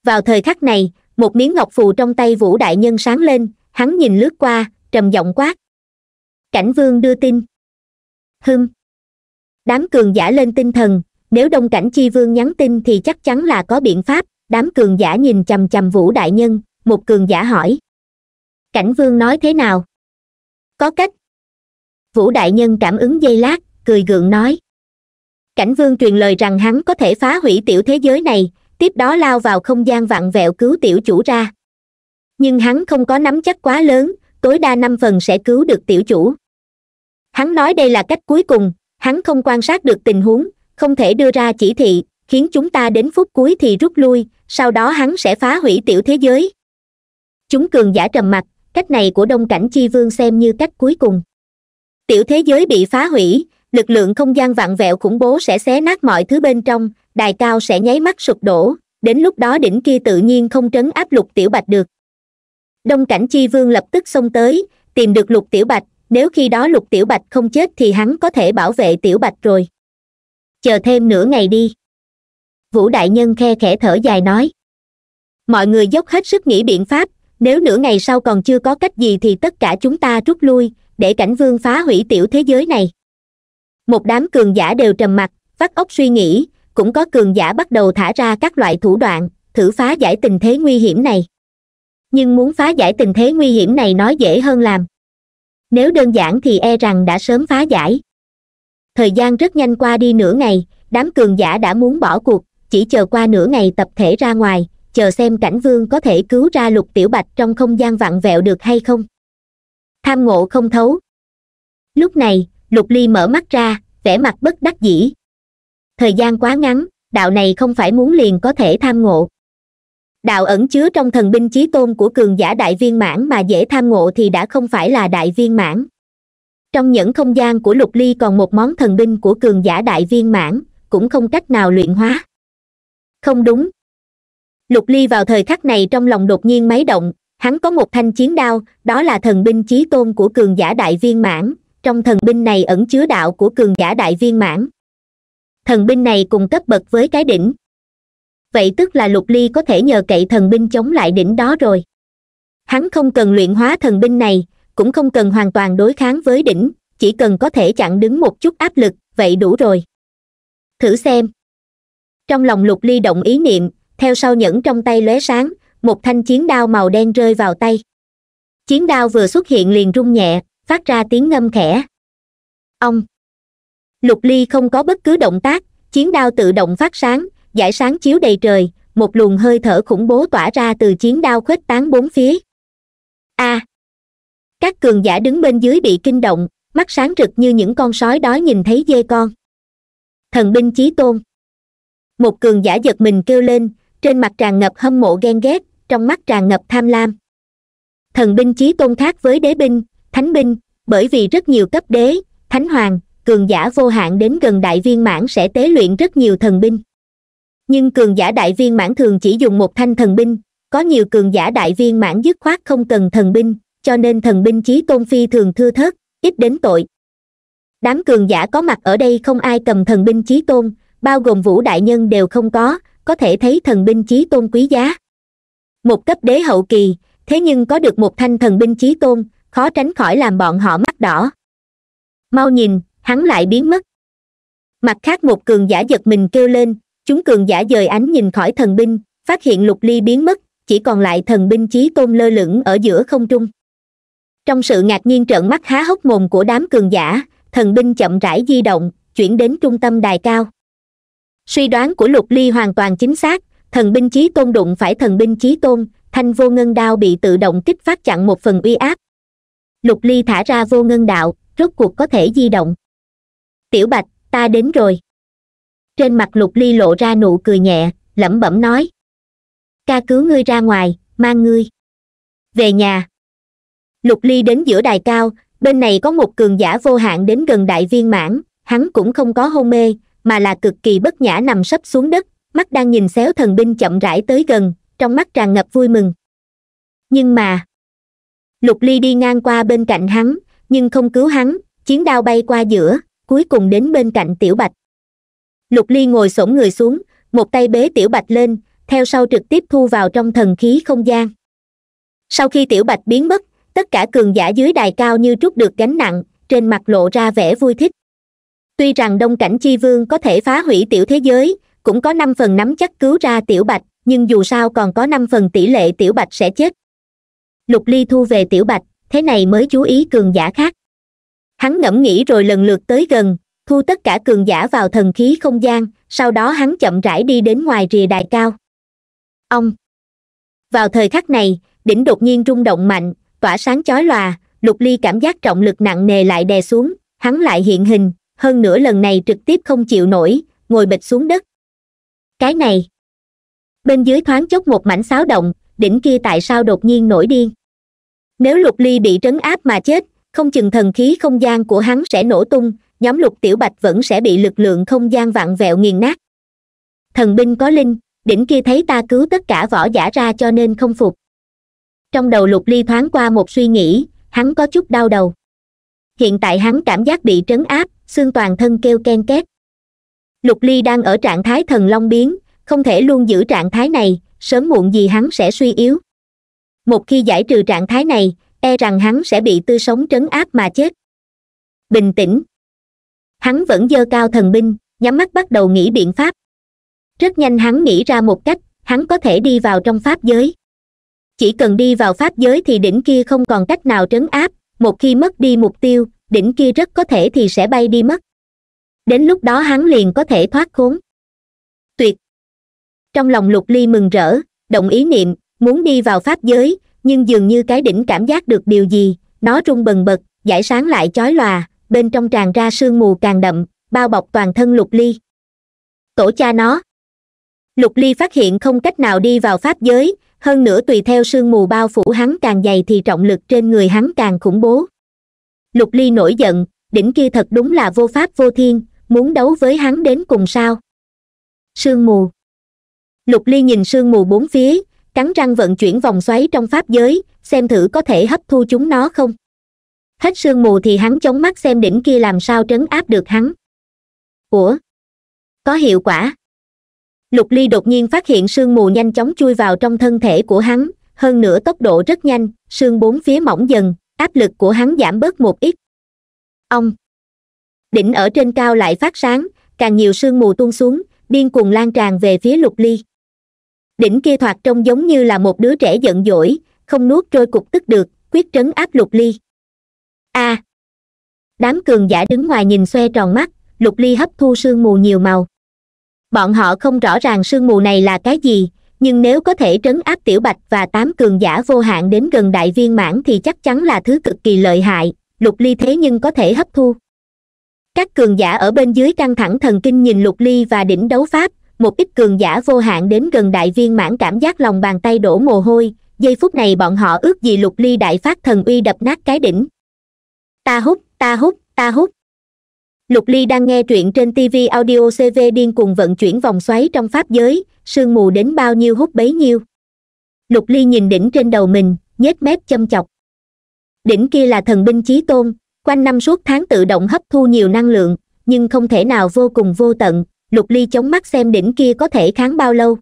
Vào thời khắc này, một miếng ngọc phù trong tay Vũ Đại Nhân sáng lên, hắn nhìn lướt qua, trầm giọng quát. Cảnh Vương đưa tin. Hưng! Đám cường giả lên tinh thần, nếu Đông Cảnh Chi Vương nhắn tin thì chắc chắn là có biện pháp. Đám cường giả nhìn chằm chằm Vũ Đại Nhân, một cường giả hỏi. Cảnh Vương nói thế nào? Có cách. Vũ Đại Nhân cảm ứng giây lát, cười gượng nói. Cảnh Vương truyền lời rằng hắn có thể phá hủy tiểu thế giới này, tiếp đó lao vào không gian vặn vẹo cứu tiểu chủ ra. Nhưng hắn không có nắm chắc quá lớn, tối đa 5% sẽ cứu được tiểu chủ. Hắn nói đây là cách cuối cùng, hắn không quan sát được tình huống, không thể đưa ra chỉ thị, khiến chúng ta đến phút cuối thì rút lui, sau đó hắn sẽ phá hủy tiểu thế giới. Chúng cường giả trầm mặc, cách này của Đông Cảnh Chi Vương xem như cách cuối cùng. Tiểu thế giới bị phá hủy, lực lượng không gian vặn vẹo khủng bố sẽ xé nát mọi thứ bên trong, đài cao sẽ nháy mắt sụp đổ, đến lúc đó đỉnh kia tự nhiên không trấn áp Lục Tiểu Bạch được. Đông Cảnh Chi Vương lập tức xông tới, tìm được Lục Tiểu Bạch, nếu khi đó Lục Tiểu Bạch không chết thì hắn có thể bảo vệ Tiểu Bạch rồi. Chờ thêm nửa ngày đi. Vũ Đại Nhân khe khẽ thở dài nói. Mọi người dốc hết sức nghĩ biện pháp, nếu nửa ngày sau còn chưa có cách gì thì tất cả chúng ta rút lui, để Cảnh Vương phá hủy tiểu thế giới này. Một đám cường giả đều trầm mặc, vắt óc suy nghĩ, cũng có cường giả bắt đầu thả ra các loại thủ đoạn, thử phá giải tình thế nguy hiểm này. Nhưng muốn phá giải tình thế nguy hiểm này nói dễ hơn làm. Nếu đơn giản thì e rằng đã sớm phá giải. Thời gian rất nhanh qua đi nửa ngày, đám cường giả đã muốn bỏ cuộc, chỉ chờ qua nửa ngày tập thể ra ngoài, chờ xem Cảnh Vương có thể cứu ra Lục Tiểu Bạch trong không gian vặn vẹo được hay không. Tham ngộ không thấu. Lúc này, Lục Ly mở mắt ra, vẻ mặt bất đắc dĩ. Thời gian quá ngắn, đạo này không phải muốn liền có thể tham ngộ. Đạo ẩn chứa trong thần binh chí tôn của cường giả đại viên mãn mà dễ tham ngộ thì đã không phải là đại viên mãn. Trong những không gian của Lục Ly còn một món thần binh của cường giả đại viên mãn, cũng không cách nào luyện hóa. Không đúng. Lục Ly vào thời khắc này trong lòng đột nhiên máy động, hắn có một thanh chiến đao, đó là thần binh chí tôn của cường giả đại viên mãn, trong thần binh này ẩn chứa đạo của cường giả đại viên mãn. Thần binh này cùng cấp bậc với cái đỉnh. Vậy tức là Lục Ly có thể nhờ cậy thần binh chống lại đỉnh đó rồi. Hắn không cần luyện hóa thần binh này, cũng không cần hoàn toàn đối kháng với đỉnh, chỉ cần có thể chặn đứng một chút áp lực, vậy đủ rồi. Thử xem. Trong lòng Lục Ly động ý niệm, theo sau nhẫn trong tay lóe sáng, một thanh chiến đao màu đen rơi vào tay. Chiến đao vừa xuất hiện liền rung nhẹ, phát ra tiếng ngâm khẽ. Ông! Lục Ly không có bất cứ động tác, chiến đao tự động phát sáng, dải sáng chiếu đầy trời, một luồng hơi thở khủng bố tỏa ra từ chiến đao khuếch tán bốn phía. A! Các cường giả đứng bên dưới bị kinh động, mắt sáng rực như những con sói đói nhìn thấy dê con. Thần binh chí tôn! Một cường giả giật mình kêu lên, trên mặt tràn ngập hâm mộ ghen ghét, trong mắt tràn ngập tham lam. Thần binh chí tôn khác với đế binh, thánh binh, bởi vì rất nhiều cấp đế, thánh hoàng, cường giả vô hạn đến gần đại viên mãn sẽ tế luyện rất nhiều thần binh. Nhưng cường giả đại viên mãn thường chỉ dùng một thanh thần binh, có nhiều cường giả đại viên mãn dứt khoát không cần thần binh, cho nên thần binh chí tôn phi thường thưa thớt, ít đến tội. Đám cường giả có mặt ở đây không ai cầm thần binh chí tôn, bao gồm Vũ Đại Nhân đều không có thể thấy thần binh chí tôn quý giá. Một cấp đế hậu kỳ, thế nhưng có được một thanh thần binh chí tôn, khó tránh khỏi làm bọn họ mắt đỏ. Mau nhìn, hắn lại biến mất. Mặt khác một cường giả giật mình kêu lên, chúng cường giả dời ánh nhìn khỏi thần binh, phát hiện Lục Ly biến mất, chỉ còn lại thần binh chí tôn lơ lửng ở giữa không trung. Trong sự ngạc nhiên trợn mắt há hốc mồm của đám cường giả, thần binh chậm rãi di động, chuyển đến trung tâm đài cao. Suy đoán của Lục Ly hoàn toàn chính xác, thần binh chí tôn đụng phải thần binh chí tôn, thanh vô ngân đao bị tự động kích phát chặn một phần uy áp. Lục Ly thả ra vô ngân đạo, rốt cuộc có thể di động. Tiểu Bạch, ta đến rồi. Trên mặt Lục Ly lộ ra nụ cười nhẹ, lẩm bẩm nói. Ca cứu ngươi ra ngoài, mang ngươi về nhà. Lục Ly đến giữa đài cao, bên này có một cường giả vô hạn đến gần đại viên mãn, hắn cũng không có hôn mê, mà là cực kỳ bất nhã nằm sấp xuống đất, mắt đang nhìn xéo thần binh chậm rãi tới gần, trong mắt tràn ngập vui mừng. Nhưng mà... Lục Ly đi ngang qua bên cạnh hắn, nhưng không cứu hắn, chiến đao bay qua giữa, cuối cùng đến bên cạnh Tiểu Bạch. Lục Ly ngồi xổm người xuống, một tay bế Tiểu Bạch lên, theo sau trực tiếp thu vào trong thần khí không gian. Sau khi Tiểu Bạch biến mất, tất cả cường giả dưới đài cao như trút được gánh nặng, trên mặt lộ ra vẻ vui thích. Tuy rằng Đông Cảnh Chi Vương có thể phá hủy tiểu thế giới, cũng có 5 phần nắm chắc cứu ra Tiểu Bạch, nhưng dù sao còn có 5 phần tỷ lệ Tiểu Bạch sẽ chết. Lục Ly thu về Tiểu Bạch, thế này mới chú ý cường giả khác. Hắn ngẫm nghĩ rồi lần lượt tới gần, thu tất cả cường giả vào thần khí không gian, sau đó hắn chậm rãi đi đến ngoài rìa đài cao. Ông! Vào thời khắc này, đỉnh đột nhiên rung động mạnh, tỏa sáng chói lòa, Lục Ly cảm giác trọng lực nặng nề lại đè xuống, hắn lại hiện hình, hơn nửa lần này trực tiếp không chịu nổi, ngồi bịch xuống đất. Cái này! Bên dưới thoáng chốc một mảnh xáo động, đỉnh kia tại sao đột nhiên nổi điên? Nếu Lục Ly bị trấn áp mà chết, không chừng thần khí không gian của hắn sẽ nổ tung, nhóm Lục Tiểu Bạch vẫn sẽ bị lực lượng không gian vặn vẹo nghiền nát. Thần binh có linh, đỉnh kia thấy ta cứu tất cả võ giả ra cho nên không phục. Trong đầu Lục Ly thoáng qua một suy nghĩ, hắn có chút đau đầu. Hiện tại hắn cảm giác bị trấn áp, xương toàn thân kêu ken két. Lục Ly đang ở trạng thái thần long biến, không thể luôn giữ trạng thái này, sớm muộn gì hắn sẽ suy yếu. Một khi giải trừ trạng thái này, e rằng hắn sẽ bị tư sống trấn áp mà chết. Bình tĩnh. Hắn vẫn giơ cao thần binh, nhắm mắt bắt đầu nghĩ biện pháp. Rất nhanh hắn nghĩ ra một cách, hắn có thể đi vào trong pháp giới. Chỉ cần đi vào pháp giới thì đỉnh kia không còn cách nào trấn áp, một khi mất đi mục tiêu, đỉnh kia rất có thể thì sẽ bay đi mất. Đến lúc đó hắn liền có thể thoát khốn. Tuyệt! Trong lòng Lục Ly mừng rỡ, động ý niệm, muốn đi vào pháp giới, nhưng dường như cái đỉnh cảm giác được điều gì, nó rung bần bật, dải sáng lại chói lòa, bên trong tràn ra sương mù càng đậm, bao bọc toàn thân Lục Ly. Tổ cha nó! Lục Ly phát hiện không cách nào đi vào pháp giới, hơn nữa tùy theo sương mù bao phủ hắn càng dày thì trọng lực trên người hắn càng khủng bố. Lục Ly nổi giận, đỉnh kia thật đúng là vô pháp vô thiên, muốn đấu với hắn đến cùng sao. Sương mù! Lục Ly nhìn sương mù bốn phía, cắn răng vận chuyển vòng xoáy trong pháp giới, xem thử có thể hấp thu chúng nó không. Hết sương mù thì hắn chống mắt xem đỉnh kia làm sao trấn áp được hắn. Ủa? Có hiệu quả. Lục Ly đột nhiên phát hiện sương mù nhanh chóng chui vào trong thân thể của hắn, hơn nữa tốc độ rất nhanh, sương bốn phía mỏng dần, áp lực của hắn giảm bớt một ít. Ông! Đỉnh ở trên cao lại phát sáng, càng nhiều sương mù tuôn xuống, điên cuồng lan tràn về phía Lục Ly. Đỉnh kia thoạt trông giống như là một đứa trẻ giận dỗi, không nuốt trôi cục tức được, quyết trấn áp Lục Ly. A! Đám cường giả đứng ngoài nhìn xoe tròn mắt, Lục Ly hấp thu sương mù nhiều màu. Bọn họ không rõ ràng sương mù này là cái gì, nhưng nếu có thể trấn áp Tiểu Bạch và 8 cường giả vô hạn đến gần đại viên mãn thì chắc chắn là thứ cực kỳ lợi hại, Lục Ly thế nhưng có thể hấp thu. Các cường giả ở bên dưới căng thẳng thần kinh nhìn Lục Ly và đỉnh đấu pháp, một ít cường giả vô hạn đến gần đại viên mãn cảm giác lòng bàn tay đổ mồ hôi, giây phút này bọn họ ước gì Lục Ly đại phát thần uy đập nát cái đỉnh. Ta hút, ta hút, ta hút. Lục Ly đang nghe truyện trên TV audio CV điên cuồng vận chuyển vòng xoáy trong pháp giới, sương mù đến bao nhiêu hút bấy nhiêu. Lục Ly nhìn đỉnh trên đầu mình, nhếch mép châm chọc. Đỉnh kia là thần binh chí tôn, quanh năm suốt tháng tự động hấp thu nhiều năng lượng, nhưng không thể nào vô cùng vô tận, Lục Ly chống mắt xem đỉnh kia có thể kháng bao lâu.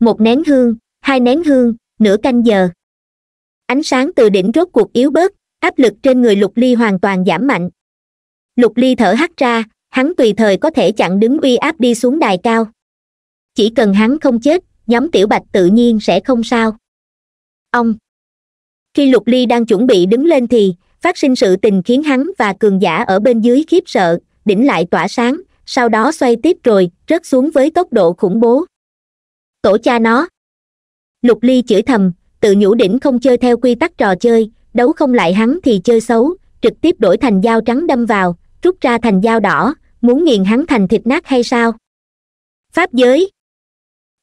1 nén hương, 2 nén hương, nửa canh giờ. Ánh sáng từ đỉnh rốt cuộc yếu bớt, áp lực trên người Lục Ly hoàn toàn giảm mạnh. Lục Ly thở hắt ra, hắn tùy thời có thể chặn đứng uy áp đi xuống đài cao. Chỉ cần hắn không chết, nhóm Tiểu Bạch tự nhiên sẽ không sao. Ông! Khi Lục Ly đang chuẩn bị đứng lên thì phát sinh sự tình khiến hắn và cường giả ở bên dưới khiếp sợ, đỉnh lại tỏa sáng, sau đó xoay tiếp rồi rớt xuống với tốc độ khủng bố. Tổ cha nó! Lục Ly chửi thầm, tự nhủ đỉnh không chơi theo quy tắc trò chơi, đấu không lại hắn thì chơi xấu, trực tiếp đổi thành dao trắng đâm vào, rút ra thành dao đỏ, muốn nghiền hắn thành thịt nát hay sao? Pháp giới!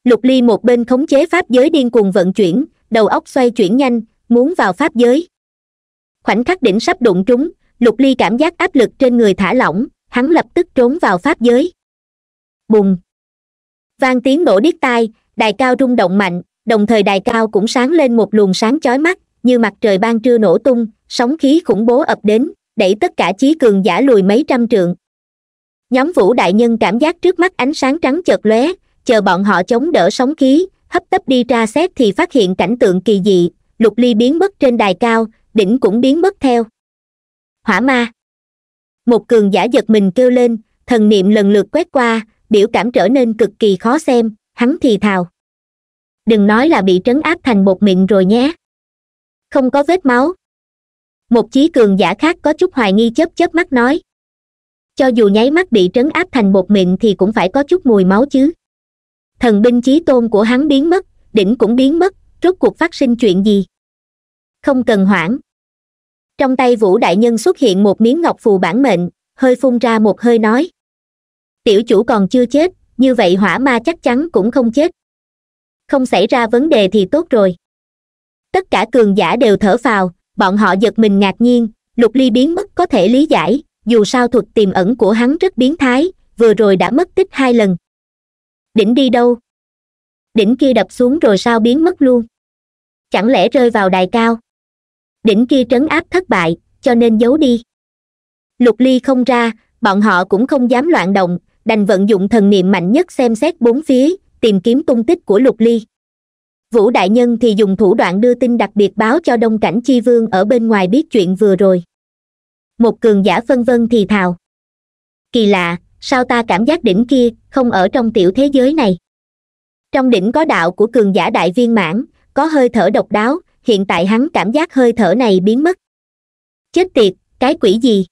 Lục Ly một bên khống chế pháp giới điên cuồng vận chuyển, đầu óc xoay chuyển nhanh, muốn vào pháp giới. Khoảnh khắc đỉnh sắp đụng trúng, Lục Ly cảm giác áp lực trên người thả lỏng, hắn lập tức trốn vào pháp giới. Bùng! Vang tiếng nổ điếc tai, đài cao rung động mạnh, đồng thời đài cao cũng sáng lên một luồng sáng chói mắt, như mặt trời ban trưa nổ tung, sóng khí khủng bố ập đến, đẩy tất cả chí cường giả lùi mấy trăm trượng. Nhóm Vũ Đại Nhân cảm giác trước mắt ánh sáng trắng chợt lóe, chờ bọn họ chống đỡ sóng khí, hấp tấp đi ra xét thì phát hiện cảnh tượng kỳ dị, Lục Ly biến mất trên đài cao, đỉnh cũng biến mất theo. Hỏa ma! Một cường giả giật mình kêu lên, thần niệm lần lượt quét qua, biểu cảm trở nên cực kỳ khó xem, hắn thì thào. Đừng nói là bị trấn áp thành bột mịn rồi nhé. Không có vết máu. Một chí cường giả khác có chút hoài nghi chớp chớp mắt nói. Cho dù nháy mắt bị trấn áp thành bột mịn thì cũng phải có chút mùi máu chứ. Thần binh chí tôn của hắn biến mất, đỉnh cũng biến mất, rốt cuộc phát sinh chuyện gì? Không cần hoảng. Trong tay Vũ Đại Nhân xuất hiện một miếng ngọc phù bản mệnh, hơi phun ra một hơi nói. Tiểu chủ còn chưa chết, như vậy hỏa ma chắc chắn cũng không chết. Không xảy ra vấn đề thì tốt rồi. Tất cả cường giả đều thở phào, bọn họ giật mình ngạc nhiên, Lục Ly biến mất có thể lý giải, dù sao thuật tiềm ẩn của hắn rất biến thái, vừa rồi đã mất tích 2 lần. Đỉnh đi đâu? Đỉnh kia đập xuống rồi sao biến mất luôn? Chẳng lẽ rơi vào đài cao? Đỉnh kia trấn áp thất bại, cho nên giấu đi. Lục Ly không ra, bọn họ cũng không dám loạn động, đành vận dụng thần niệm mạnh nhất xem xét bốn phía, tìm kiếm tung tích của Lục Ly. Vũ Đại Nhân thì dùng thủ đoạn đưa tin đặc biệt báo cho Đông Cảnh Chi Vương ở bên ngoài biết chuyện vừa rồi. Một cường giả phân vân thì thào. Kỳ lạ, sao ta cảm giác đỉnh kia không ở trong tiểu thế giới này? Trong đỉnh có đạo của cường giả đại viên mãn, có hơi thở độc đáo, hiện tại hắn cảm giác hơi thở này biến mất. Chết tiệt, cái quỷ gì?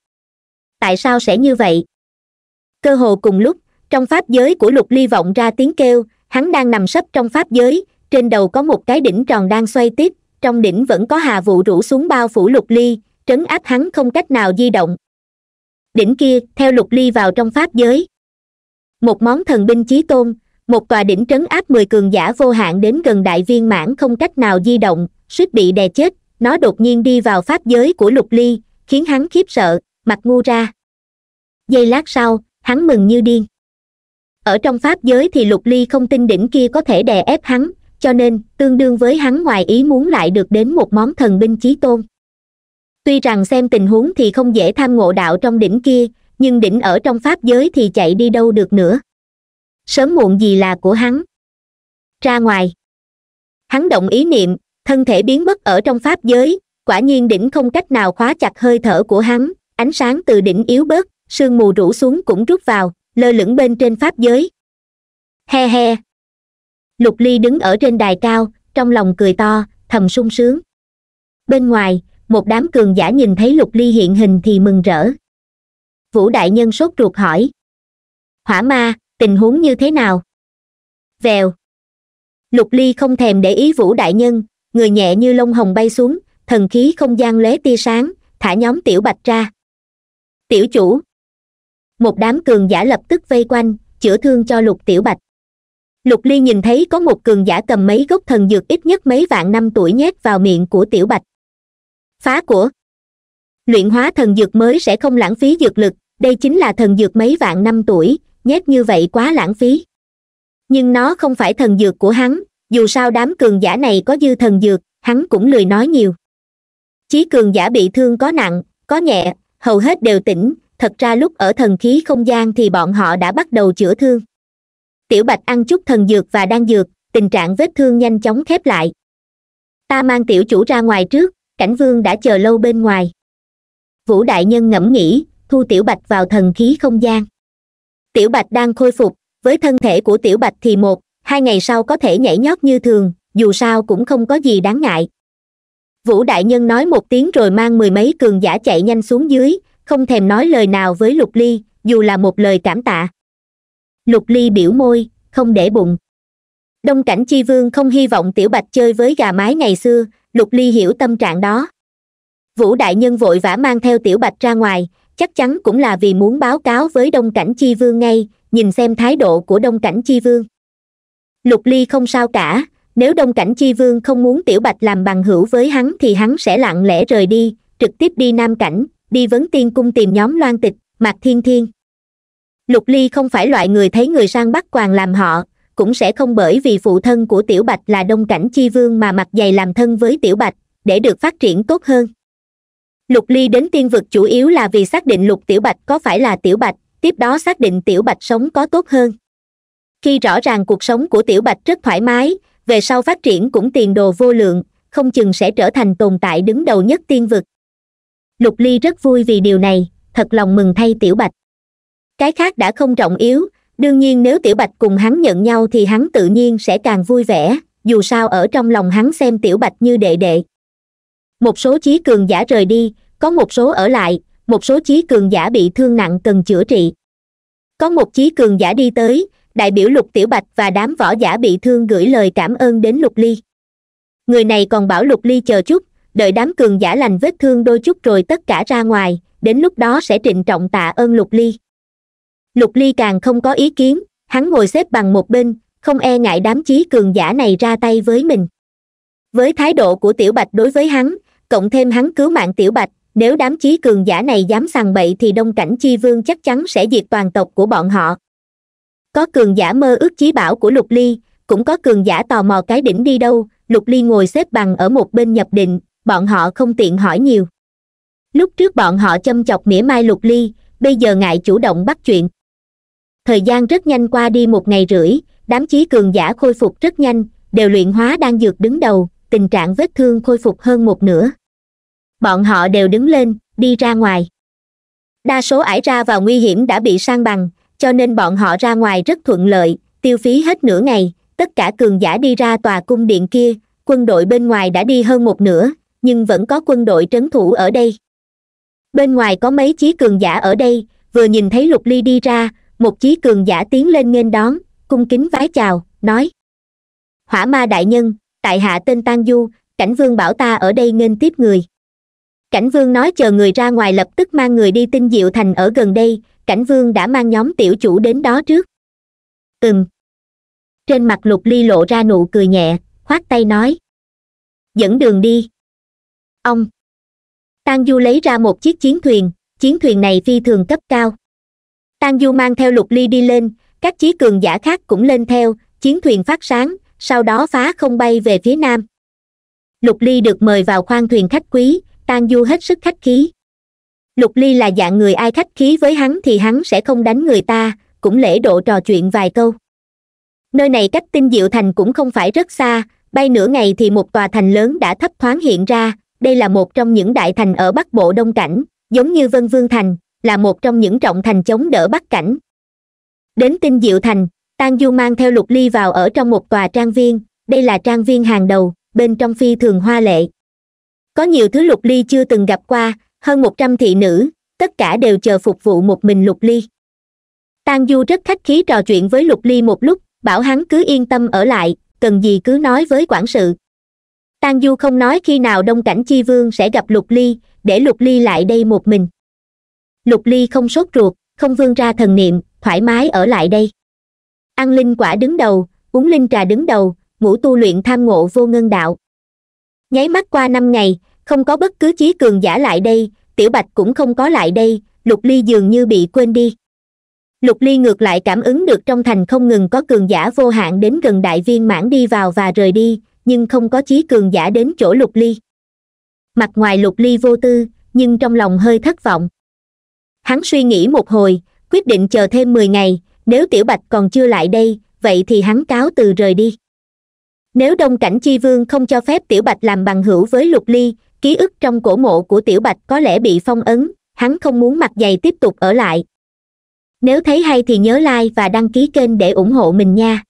Tại sao sẽ như vậy? Cơ hồ cùng lúc, trong pháp giới của Lục Ly vọng ra tiếng kêu, hắn đang nằm sấp trong pháp giới, trên đầu có một cái đỉnh tròn đang xoay tiếp, trong đỉnh vẫn có hà vụ rủ xuống bao phủ Lục Ly, trấn áp hắn không cách nào di động. Đỉnh kia theo Lục Ly vào trong pháp giới. Một món thần binh chí tôn, một tòa đỉnh trấn áp 10 cường giả vô hạn đến gần đại viên mãn không cách nào di động, suýt bị đè chết, nó đột nhiên đi vào pháp giới của Lục Ly, khiến hắn khiếp sợ, mặt ngu ra. Giây lát sau, hắn mừng như điên. Ở trong pháp giới thì Lục Ly không tin đỉnh kia có thể đè ép hắn, cho nên tương đương với hắn ngoài ý muốn lại được đến một món thần binh chí tôn. Tuy rằng xem tình huống thì không dễ tham ngộ đạo trong đỉnh kia, nhưng đỉnh ở trong pháp giới thì chạy đi đâu được nữa. Sớm muộn gì là của hắn. Ra ngoài. Hắn động ý niệm, thân thể biến mất ở trong pháp giới, quả nhiên đỉnh không cách nào khóa chặt hơi thở của hắn, ánh sáng từ đỉnh yếu bớt, sương mù rủ xuống cũng rút vào, lơ lửng bên trên pháp giới. He he. Lục Ly đứng ở trên đài cao, trong lòng cười to, thầm sung sướng. Bên ngoài, một đám cường giả nhìn thấy Lục Ly hiện hình thì mừng rỡ. Vũ Đại Nhân sốt ruột hỏi. Hỏa ma, tình huống như thế nào? Vèo. Lục Ly không thèm để ý Vũ Đại Nhân, người nhẹ như lông hồng bay xuống, thần khí không gian lóe tia sáng, thả nhóm Tiểu Bạch ra. Tiểu chủ. Một đám cường giả lập tức vây quanh, chữa thương cho Lục Tiểu Bạch. Lục Ly nhìn thấy có một cường giả cầm mấy gốc thần dược ít nhất mấy vạn năm tuổi nhét vào miệng của Tiểu Bạch. Phá của. Luyện hóa thần dược mới sẽ không lãng phí dược lực, đây chính là thần dược mấy vạn năm tuổi, nhét như vậy quá lãng phí. Nhưng nó không phải thần dược của hắn, dù sao đám cường giả này có dư thần dược, hắn cũng lười nói nhiều. Chí cường giả bị thương có nặng, có nhẹ, hầu hết đều tỉnh, thật ra lúc ở thần khí không gian thì bọn họ đã bắt đầu chữa thương. Tiểu Bạch ăn chút thần dược và đan dược, tình trạng vết thương nhanh chóng khép lại. Ta mang tiểu chủ ra ngoài trước, Cảnh Vương đã chờ lâu bên ngoài. Vũ Đại Nhân ngẫm nghĩ, thu Tiểu Bạch vào thần khí không gian. Tiểu Bạch đang khôi phục, với thân thể của Tiểu Bạch thì 1-2 ngày sau có thể nhảy nhót như thường, dù sao cũng không có gì đáng ngại. Vũ Đại Nhân nói một tiếng rồi mang mười mấy cường giả chạy nhanh xuống dưới, không thèm nói lời nào với Lục Ly, dù là một lời cảm tạ. Lục Ly biểu môi, không để bụng. Đông Cảnh Chi Vương không hy vọng Tiểu Bạch chơi với gà mái ngày xưa, Lục Ly hiểu tâm trạng đó. Vũ Đại Nhân vội vã mang theo Tiểu Bạch ra ngoài, chắc chắn cũng là vì muốn báo cáo với Đông Cảnh Chi Vương ngay, nhìn xem thái độ của Đông Cảnh Chi Vương. Lục Ly không sao cả, nếu Đông Cảnh Chi Vương không muốn Tiểu Bạch làm bằng hữu với hắn thì hắn sẽ lặng lẽ rời đi, trực tiếp đi Nam Cảnh, đi Vấn Tiên Cung tìm nhóm Loan Tịch, Mạc Thiên Thiên. Lục Ly không phải loại người thấy người sang bắt quàng làm họ, cũng sẽ không bởi vì phụ thân của Tiểu Bạch là Đông Cảnh Chi Vương mà mặc dày làm thân với Tiểu Bạch, để được phát triển tốt hơn. Lục Ly đến tiên vực chủ yếu là vì xác định Lục Tiểu Bạch có phải là Tiểu Bạch, tiếp đó xác định Tiểu Bạch sống có tốt hơn. Khi rõ ràng cuộc sống của Tiểu Bạch rất thoải mái, về sau phát triển cũng tiền đồ vô lượng, không chừng sẽ trở thành tồn tại đứng đầu nhất tiên vực. Lục Ly rất vui vì điều này, thật lòng mừng thay Tiểu Bạch. Cái khác đã không trọng yếu, đương nhiên nếu Tiểu Bạch cùng hắn nhận nhau thì hắn tự nhiên sẽ càng vui vẻ, dù sao ở trong lòng hắn xem Tiểu Bạch như đệ đệ. Một số chí cường giả rời đi, có một số ở lại, một số chí cường giả bị thương nặng cần chữa trị. Có một chí cường giả đi tới, đại biểu Lục Tiểu Bạch và đám võ giả bị thương gửi lời cảm ơn đến Lục Ly. Người này còn bảo Lục Ly chờ chút, đợi đám cường giả lành vết thương đôi chút rồi tất cả ra ngoài, đến lúc đó sẽ trịnh trọng tạ ơn Lục Ly. Lục Ly càng không có ý kiến, hắn ngồi xếp bằng một bên, không e ngại đám chí cường giả này ra tay với mình. Với thái độ của Tiểu Bạch đối với hắn, cộng thêm hắn cứu mạng Tiểu Bạch, nếu đám chí cường giả này dám sằng bậy thì Đông Cảnh Chi Vương chắc chắn sẽ diệt toàn tộc của bọn họ. Có cường giả mơ ước chí bảo của Lục Ly, cũng có cường giả tò mò cái đỉnh đi đâu, Lục Ly ngồi xếp bằng ở một bên nhập định, bọn họ không tiện hỏi nhiều. Lúc trước bọn họ châm chọc mỉa mai Lục Ly, bây giờ ngại chủ động bắt chuyện. Thời gian rất nhanh qua đi 1 ngày rưỡi, đám chí cường giả khôi phục rất nhanh, đều luyện hóa đan dược đứng đầu, tình trạng vết thương khôi phục hơn một nửa. Bọn họ đều đứng lên, đi ra ngoài. Đa số ải ra vào nguy hiểm đã bị san bằng, cho nên bọn họ ra ngoài rất thuận lợi, tiêu phí hết nửa ngày, tất cả cường giả đi ra tòa cung điện kia, quân đội bên ngoài đã đi hơn một nửa, nhưng vẫn có quân đội trấn thủ ở đây. Bên ngoài có mấy chí cường giả ở đây, vừa nhìn thấy Lục Ly đi ra, một chí cường giả tiến lên nghênh đón, cung kính vái chào, nói: Hỏa ma đại nhân, tại hạ tên Tang Du, Cảnh Vương bảo ta ở đây nghênh tiếp người. Cảnh Vương nói chờ người ra ngoài lập tức mang người đi Tinh Diệu Thành ở gần đây, Cảnh Vương đã mang nhóm tiểu chủ đến đó trước. Trên mặt Lục Ly lộ ra nụ cười nhẹ, khoát tay nói: Dẫn đường đi. Ông. Tang Du lấy ra một chiếc chiến thuyền này phi thường cấp cao. Tang Du mang theo Lục Ly đi lên, các chí cường giả khác cũng lên theo, chiến thuyền phát sáng, sau đó phá không bay về phía nam. Lục Ly được mời vào khoang thuyền khách quý, Tang Du hết sức khách khí. Lục Ly là dạng người ai khách khí với hắn thì hắn sẽ không đánh người ta, cũng lễ độ trò chuyện vài câu. Nơi này cách Tinh Diệu Thành cũng không phải rất xa, bay nửa ngày thì một tòa thành lớn đã thấp thoáng hiện ra, đây là một trong những đại thành ở Bắc Bộ Đông Cảnh, giống như Vân Vương Thành, là một trong những trọng thành chống đỡ Bắc Cảnh. Đến Tinh Diệu Thành, Tang Du mang theo Lục Ly vào ở trong một tòa trang viên, đây là trang viên hàng đầu, bên trong phi thường hoa lệ. Có nhiều thứ Lục Ly chưa từng gặp qua, hơn 100 thị nữ, tất cả đều chờ phục vụ một mình Lục Ly. Tang Du rất khách khí trò chuyện với Lục Ly một lúc, bảo hắn cứ yên tâm ở lại, cần gì cứ nói với quản sự. Tang Du không nói khi nào Đông Cảnh Chi Vương sẽ gặp Lục Ly, để Lục Ly lại đây một mình. Lục Ly không sốt ruột, không vươn ra thần niệm, thoải mái ở lại đây. Ăn linh quả đứng đầu, uống linh trà đứng đầu, ngủ tu luyện tham ngộ vô ngân đạo. Nháy mắt qua 5 ngày, không có bất cứ chí cường giả lại đây, Tiểu Bạch cũng không có lại đây, Lục Ly dường như bị quên đi. Lục Ly ngược lại cảm ứng được trong thành không ngừng có cường giả vô hạn đến gần đại viên mãn đi vào và rời đi, nhưng không có chí cường giả đến chỗ Lục Ly. Mặt ngoài Lục Ly vô tư, nhưng trong lòng hơi thất vọng. Hắn suy nghĩ một hồi, quyết định chờ thêm 10 ngày, nếu Tiểu Bạch còn chưa lại đây, vậy thì hắn cáo từ rời đi. Nếu Đông Cảnh Chi Vương không cho phép Tiểu Bạch làm bằng hữu với Lục Ly, ký ức trong cổ mộ của Tiểu Bạch có lẽ bị phong ấn, hắn không muốn mặt dày tiếp tục ở lại. Nếu thấy hay thì nhớ like và đăng ký kênh để ủng hộ mình nha.